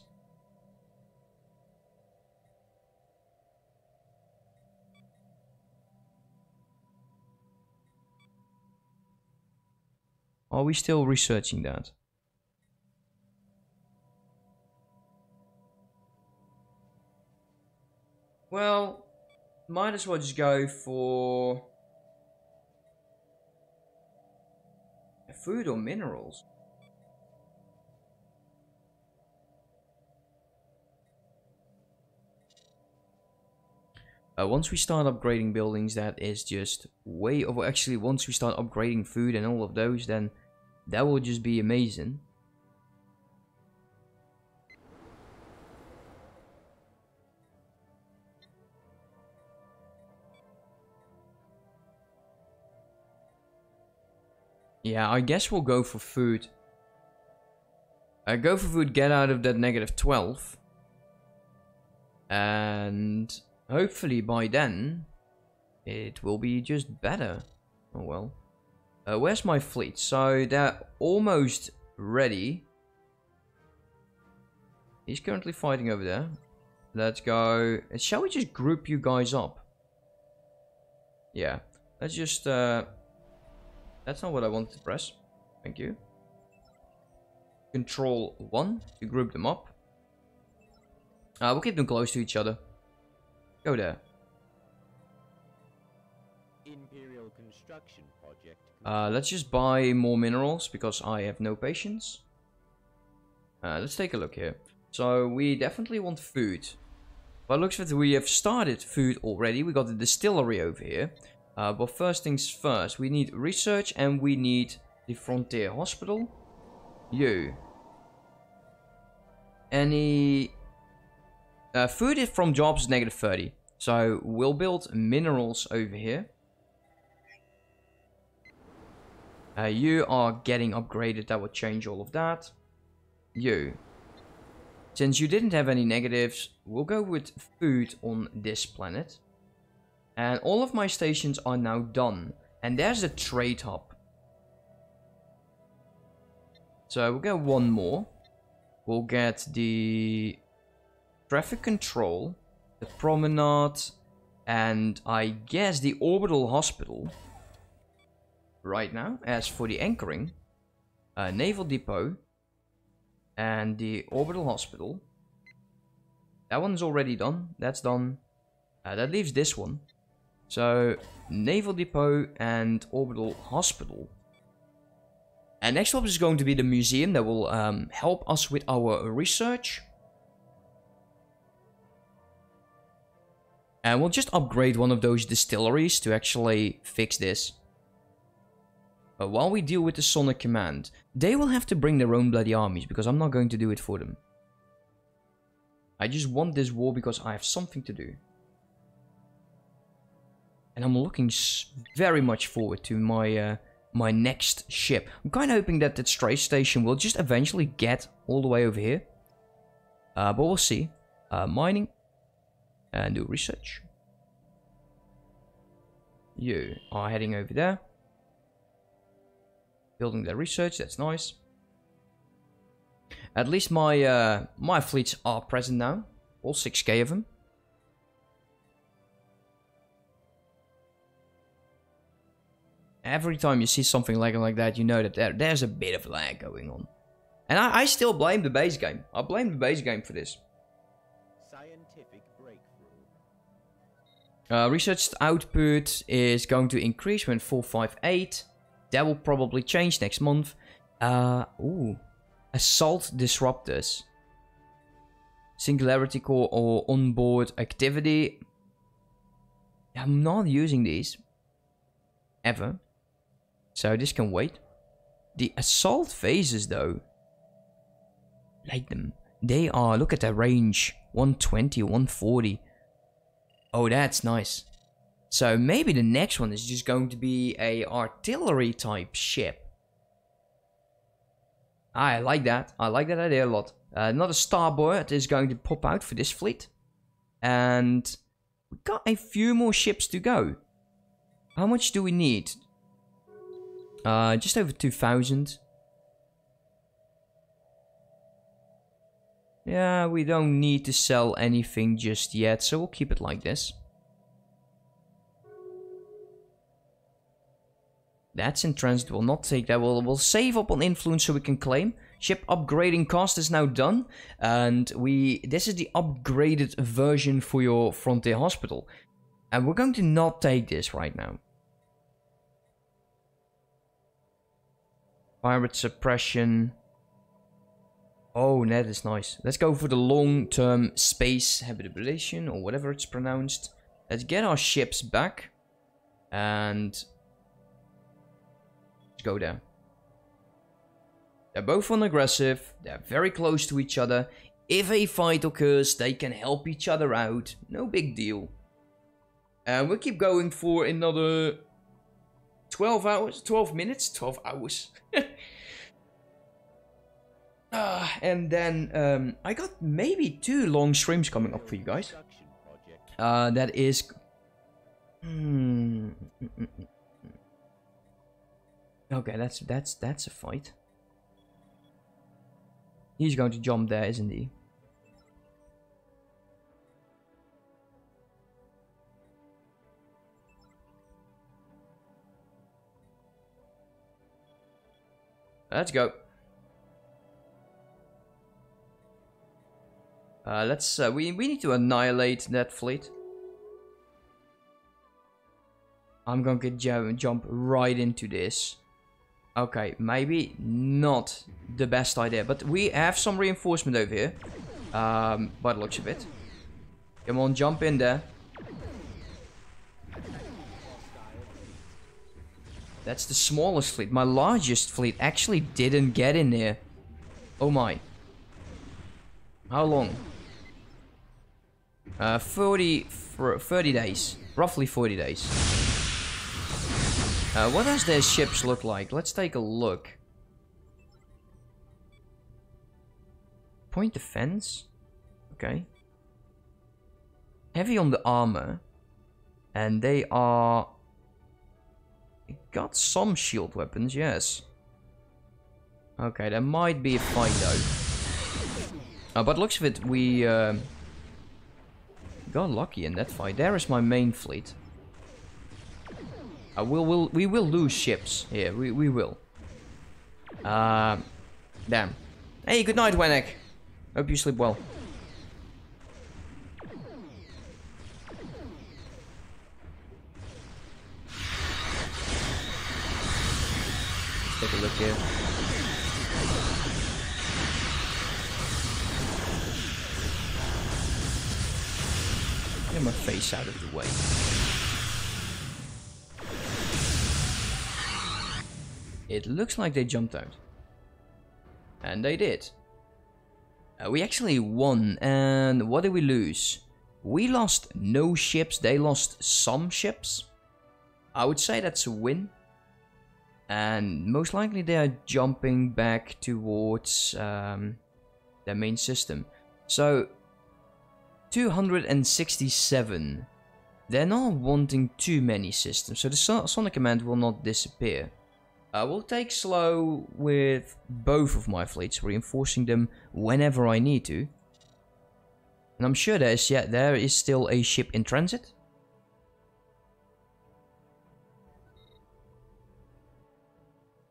Are we still researching that? Well, might as well just go for food or minerals. Once we start upgrading buildings, that is just way over. Actually, once we start upgrading food and all of those, then that will just be amazing. Yeah, I guess we'll go for food. Go for food, get out of that -12. And hopefully by then, it will be just better. Oh well. Where's my fleet? So they're almost ready. He's currently fighting over there. Let's go. Shall we just group you guys up? Yeah. Let's just... that's not what I wanted to press. Thank you. Control 1 to group them up. We'll keep them close to each other. Go there. Imperial construction project. Let's just buy more minerals because I have no patience. Let's take a look here. So we definitely want food. By the looks of it, we have started food already. We got the distillery over here. But first things first, we need research and we need the frontier hospital. You. Any... food is from jobs -30. So we'll build minerals over here. You are getting upgraded. That will change all of that. You. Since you didn't have any negatives, we'll go with food on this planet. And all of my stations are now done. And there's the trade hub. So we'll get one more. We'll get the... traffic control, the promenade, and I guess the orbital hospital right now. As for the anchoring, naval depot and the orbital hospital, that one's already done. That's done. That leaves this one. So naval depot and orbital hospital. And next up is going to be the museum that will help us with our research. And we'll just upgrade one of those distilleries to actually fix this. But while we deal with the Sonic Command, they will have to bring their own bloody armies, because I'm not going to do it for them. I just want this war because I have something to do. And I'm looking very much forward to my my next ship. I'm kind of hoping that that stray station will just eventually get all the way over here. But we'll see. Mining. And do research. You are heading over there. Building their research, that's nice. At least my my fleets are present now. All 6K of them. Every time you see something lagging like that, you know that there's a bit of lag going on. And I still blame the base game. I blame the base game for this. Research output is going to increase when 458. That will probably change next month. Ooh. Assault disruptors. Singularity core or onboard activity. I'm not using these. Ever. So this can wait. The assault phases though. Like them. They are, look at their range. 120, 140. Oh, that's nice. So maybe the next one is just going to be a artillery type ship. I like that. I like that idea a lot. Another starboard is going to pop out for this fleet. And we got a few more ships to go. How much do we need? Just over 2,000. Yeah, we don't need to sell anything just yet, so we'll keep it like this. That's in transit, we'll not take that. We'll save up on influence so we can claim. Ship upgrading cost is now done. And this is the upgraded version for your Frontier Hospital. And we're going to not take this right now. Pirate suppression. Oh, that is nice. Let's go for the long-term space habitability, or whatever it's pronounced. Let's get our ships back. And go there. They're both unaggressive. They're very close to each other. If a fight occurs, they can help each other out. No big deal. And we'll keep going for another 12 hours, 12 minutes, 12 hours. And then I got maybe 2 long streams coming up for you guys. That is... Okay, that's a fight. He's going to jump there, isn't he? Let's go. We need to annihilate that fleet. I'm going to jump right into this. Okay, maybe not the best idea, but we have some reinforcement over here, by the looks of it. Come on, jump in there. That's the smallest fleet. My largest fleet actually didn't get in there. Oh my. How long? 30 days. Roughly 40 days. What does their ships look like? Let's take a look. Point defense? Okay. Heavy on the armor. And they are... got some shield weapons, yes. Okay, there might be a fight though. But looks of it, we... got lucky in that fight. There is my main fleet. We will lose ships here. We will. Damn. Hey, good night, Wenek. Hope you sleep well. Let's take a look here. Get my face out of the way. It looks like they jumped out. And they did. We actually won. And what did we lose? We lost no ships. They lost some ships. I would say that's a win. And most likely they are jumping back towards their main system. So, 267. They're not wanting too many systems. So the Sonic Command will not disappear. We'll take slow with both of my fleets, reinforcing them whenever I need to. And I'm sure there is still a ship in transit.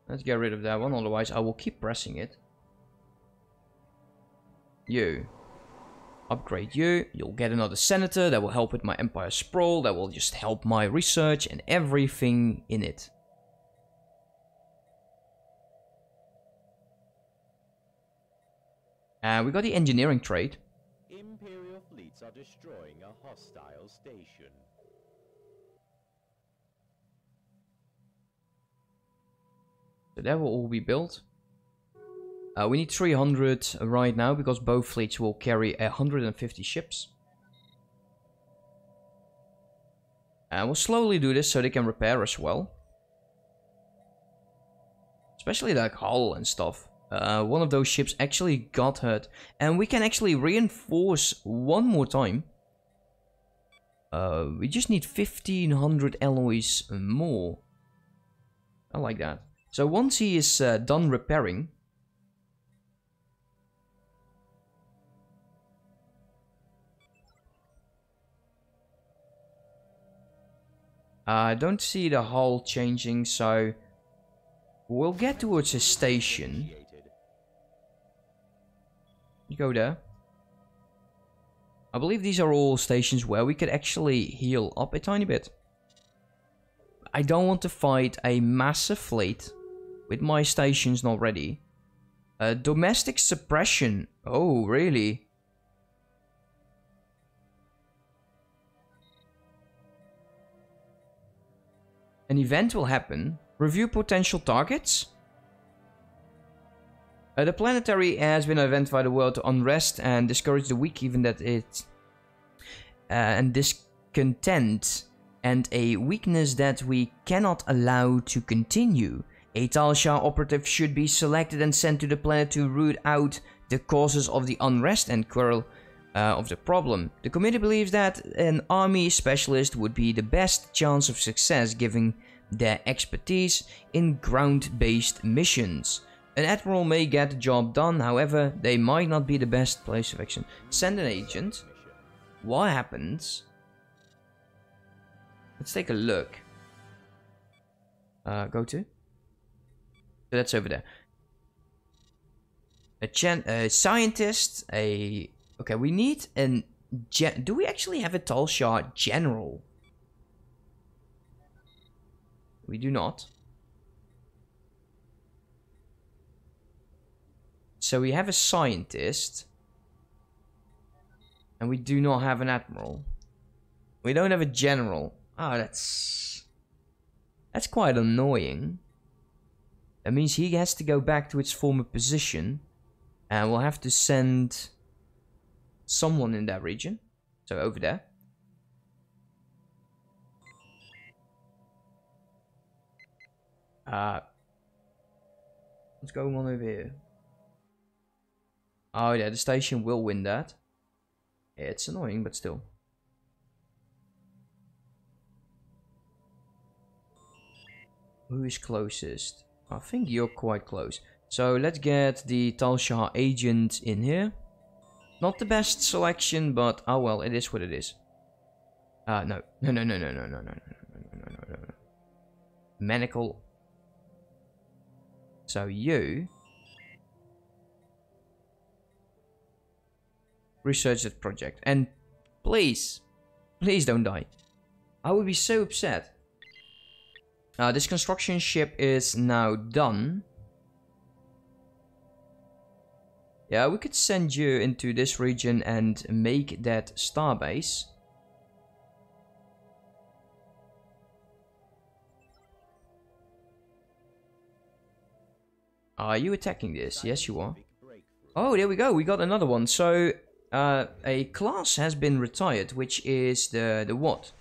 Let's get rid of that one, otherwise I will keep pressing it. You. Upgrade you. You'll get another senator that will help with my empire sprawl, that will just help my research and everything in it. We got the engineering trade. Imperial fleets are destroying a hostile station. So that will all be built. We need 300 right now because both fleets will carry 150 ships. And we'll slowly do this so they can repair as well. Especially like hull and stuff. One of those ships actually got hurt, and we can actually reinforce one more time. We just need 1,500 alloys more. I like that. So once he is done repairing, I don't see the hull changing, so we'll get towards a station. You go there. I believe these are all stations where we could actually heal up a tiny bit. I don't want to fight a massive fleet with my stations not ready. Domestic suppression. Oh, really? An event will happen. Review potential targets. The planetary has been identified by the world to unrest and discourage the weak, even that it and discontent, and a weakness that we cannot allow to continue. A Tal Shar operative should be selected and sent to the planet to root out the causes of the unrest and quarrel of the problem. The committee believes that an army specialist would be the best chance of success, given their expertise in ground-based missions. An admiral may get the job done, however, they might not be the best place of action. Send an agent. What happens? Let's take a look. Go to. So that's over there. A scientist. A okay. We need an. Do we actually have a Tal Shar general? We do not. So we have a scientist, and we do not have an admiral. We don't have a general. Ah, that's quite annoying. That means he has to go back to its former position, and we'll have to send someone in that region. So over there. What's going on over here? Oh yeah, the station will win that. It's annoying, but still. Who is closest? I think you're quite close. So let's get the Tal Shar agent in here. Not the best selection, but oh well, it is what it is. No. No. Manacle. So you... research that project, and please don't die. I would be so upset. This construction ship is now done. Yeah, we could send you into this region and make that starbase. Are you attacking this? Yes, you are. Oh, there we go. We got another one. So a class has been retired, which is the what?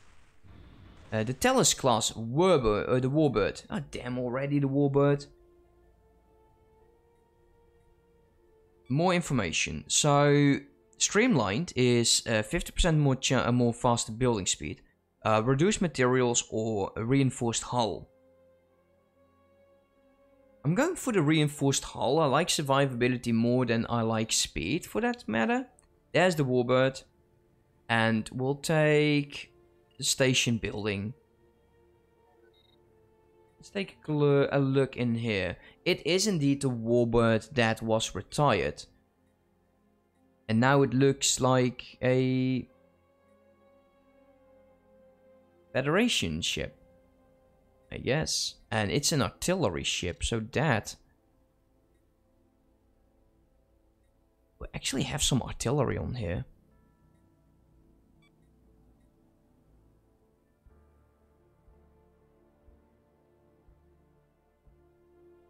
The Tellus class Warbird, the Warbird. Oh damn, already the Warbird. More information. So streamlined is 50% more faster building speed, reduced materials, or a reinforced hull. I'm going for the reinforced hull. I like survivability more than I like speed, for that matter. There's the Warbird, and we'll take the station building. Let's take a look in here. It is indeed the Warbird that was retired, and now it looks like a Federation ship, I guess, and it's an artillery ship, so that... we actually have some artillery on here.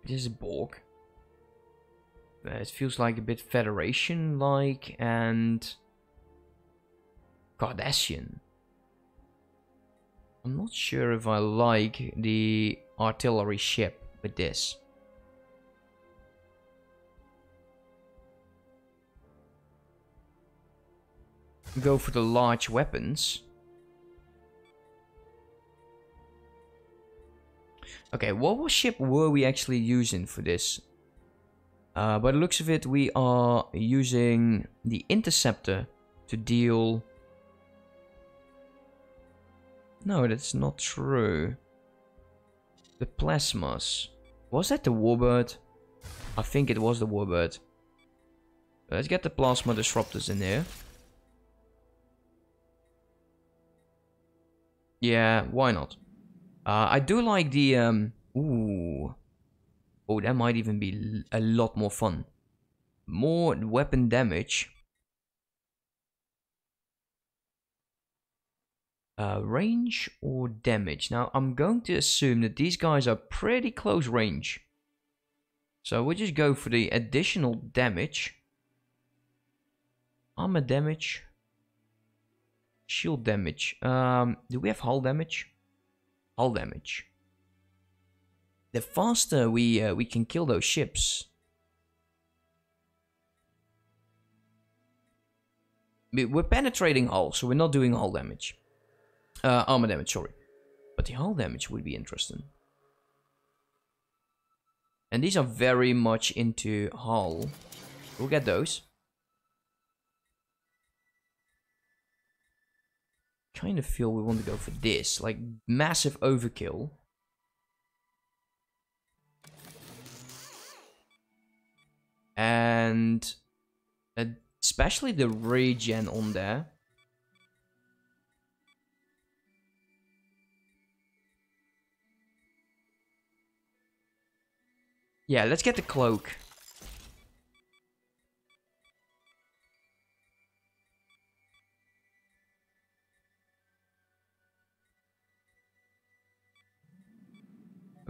This is Borg. It feels like a bit Federation-like and Cardassian. I'm not sure if I like the artillery ship with this. go for the large weapons. Okay, what ship were we actually using for this? By the looks of it, we are using the Interceptor to deal... No, that's not true. The Plasmas. Was that the Warbird? I think it was the Warbird. Let's get the Plasma Disruptors in there. Yeah, why not? I do like the, ooh. Oh, that might even be a lot more fun. More weapon damage. Range or damage? Now, I'm going to assume that these guys are pretty close range. So we'll just go for the additional damage. Armor damage. Shield damage. Do we have hull damage? Hull damage. The faster we can kill those ships, we're penetrating hull, so we're not doing hull damage, armor damage, sorry. But the hull damage would be interesting. And these are very much into hull. We'll get those. Kind of feel we want to go for this, like massive overkill. And especially the regen on there. Yeah, let's get the cloak.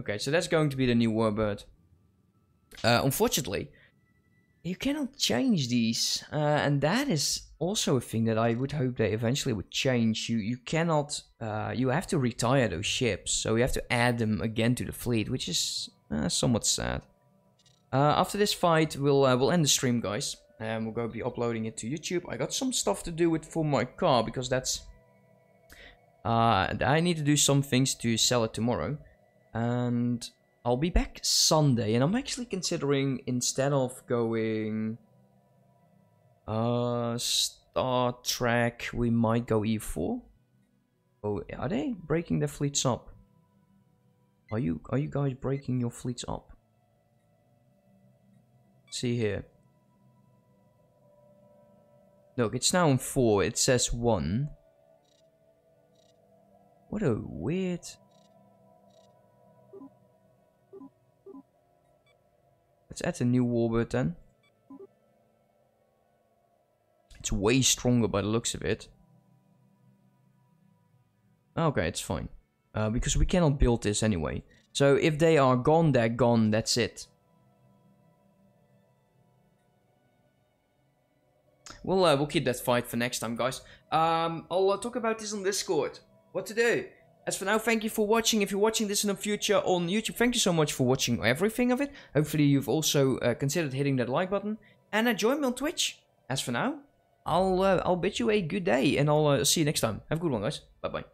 Okay, so that's going to be the new Warbird. Unfortunately, you cannot change these, and that is also a thing that I would hope they eventually would change. You cannot, you have to retire those ships, so you have to add them again to the fleet, which is somewhat sad. After this fight, we'll end the stream, guys, and we'll go be uploading it to YouTube. I got some stuff to do with for my car because that's, I need to do some things to sell it tomorrow, and. I'll be back Sunday, and I'm actually considering, instead of going Star Trek, we might go EU4. Oh, are they breaking their fleets up? Are you guys breaking your fleets up? See here. Look, it's now on 4. It says 1. What a weird. Let's add a new Warbird then. It's way stronger by the looks of it. Okay, it's fine. Because we cannot build this anyway. So if they are gone, they're gone. That's it. We'll keep that fight for next time, guys. I'll talk about this on Discord. What to do? As for now, thank you for watching. If you're watching this in the future on YouTube, thank you so much for watching everything of it. Hopefully you've also considered hitting that like button. And join me on Twitch. As for now, I'll bid you a good day, and I'll see you next time. Have a good one, guys. Bye-bye.